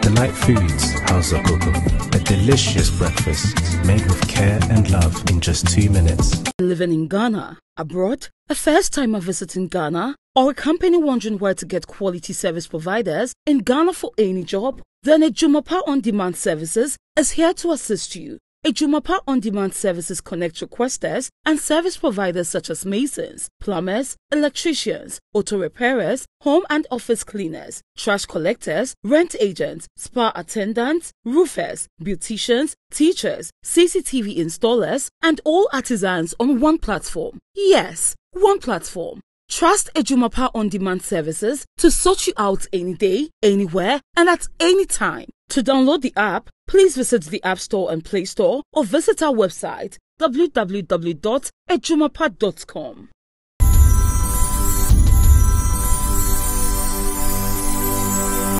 Delight Foods, House Sakoko, a delicious breakfast made with care and love in just two minutes. Living in Ghana, abroad, a first timer visiting Ghana, or a company wondering where to get quality service providers in Ghana for any job, then Ejumapa On Demand Services is here to assist you. Ejumapa On Demand Services connect requesters and service providers such as masons, plumbers, electricians, auto repairers, home and office cleaners, trash collectors, rent agents, spa attendants, roofers, beauticians, teachers, C C T V installers, and all artisans on one platform. Yes, one platform. Trust Ejumapa On Demand Services to sort you out any day, anywhere, and at any time. To download the app, please visit the App Store and Play Store or visit our website w w w dot ejumapa dot com.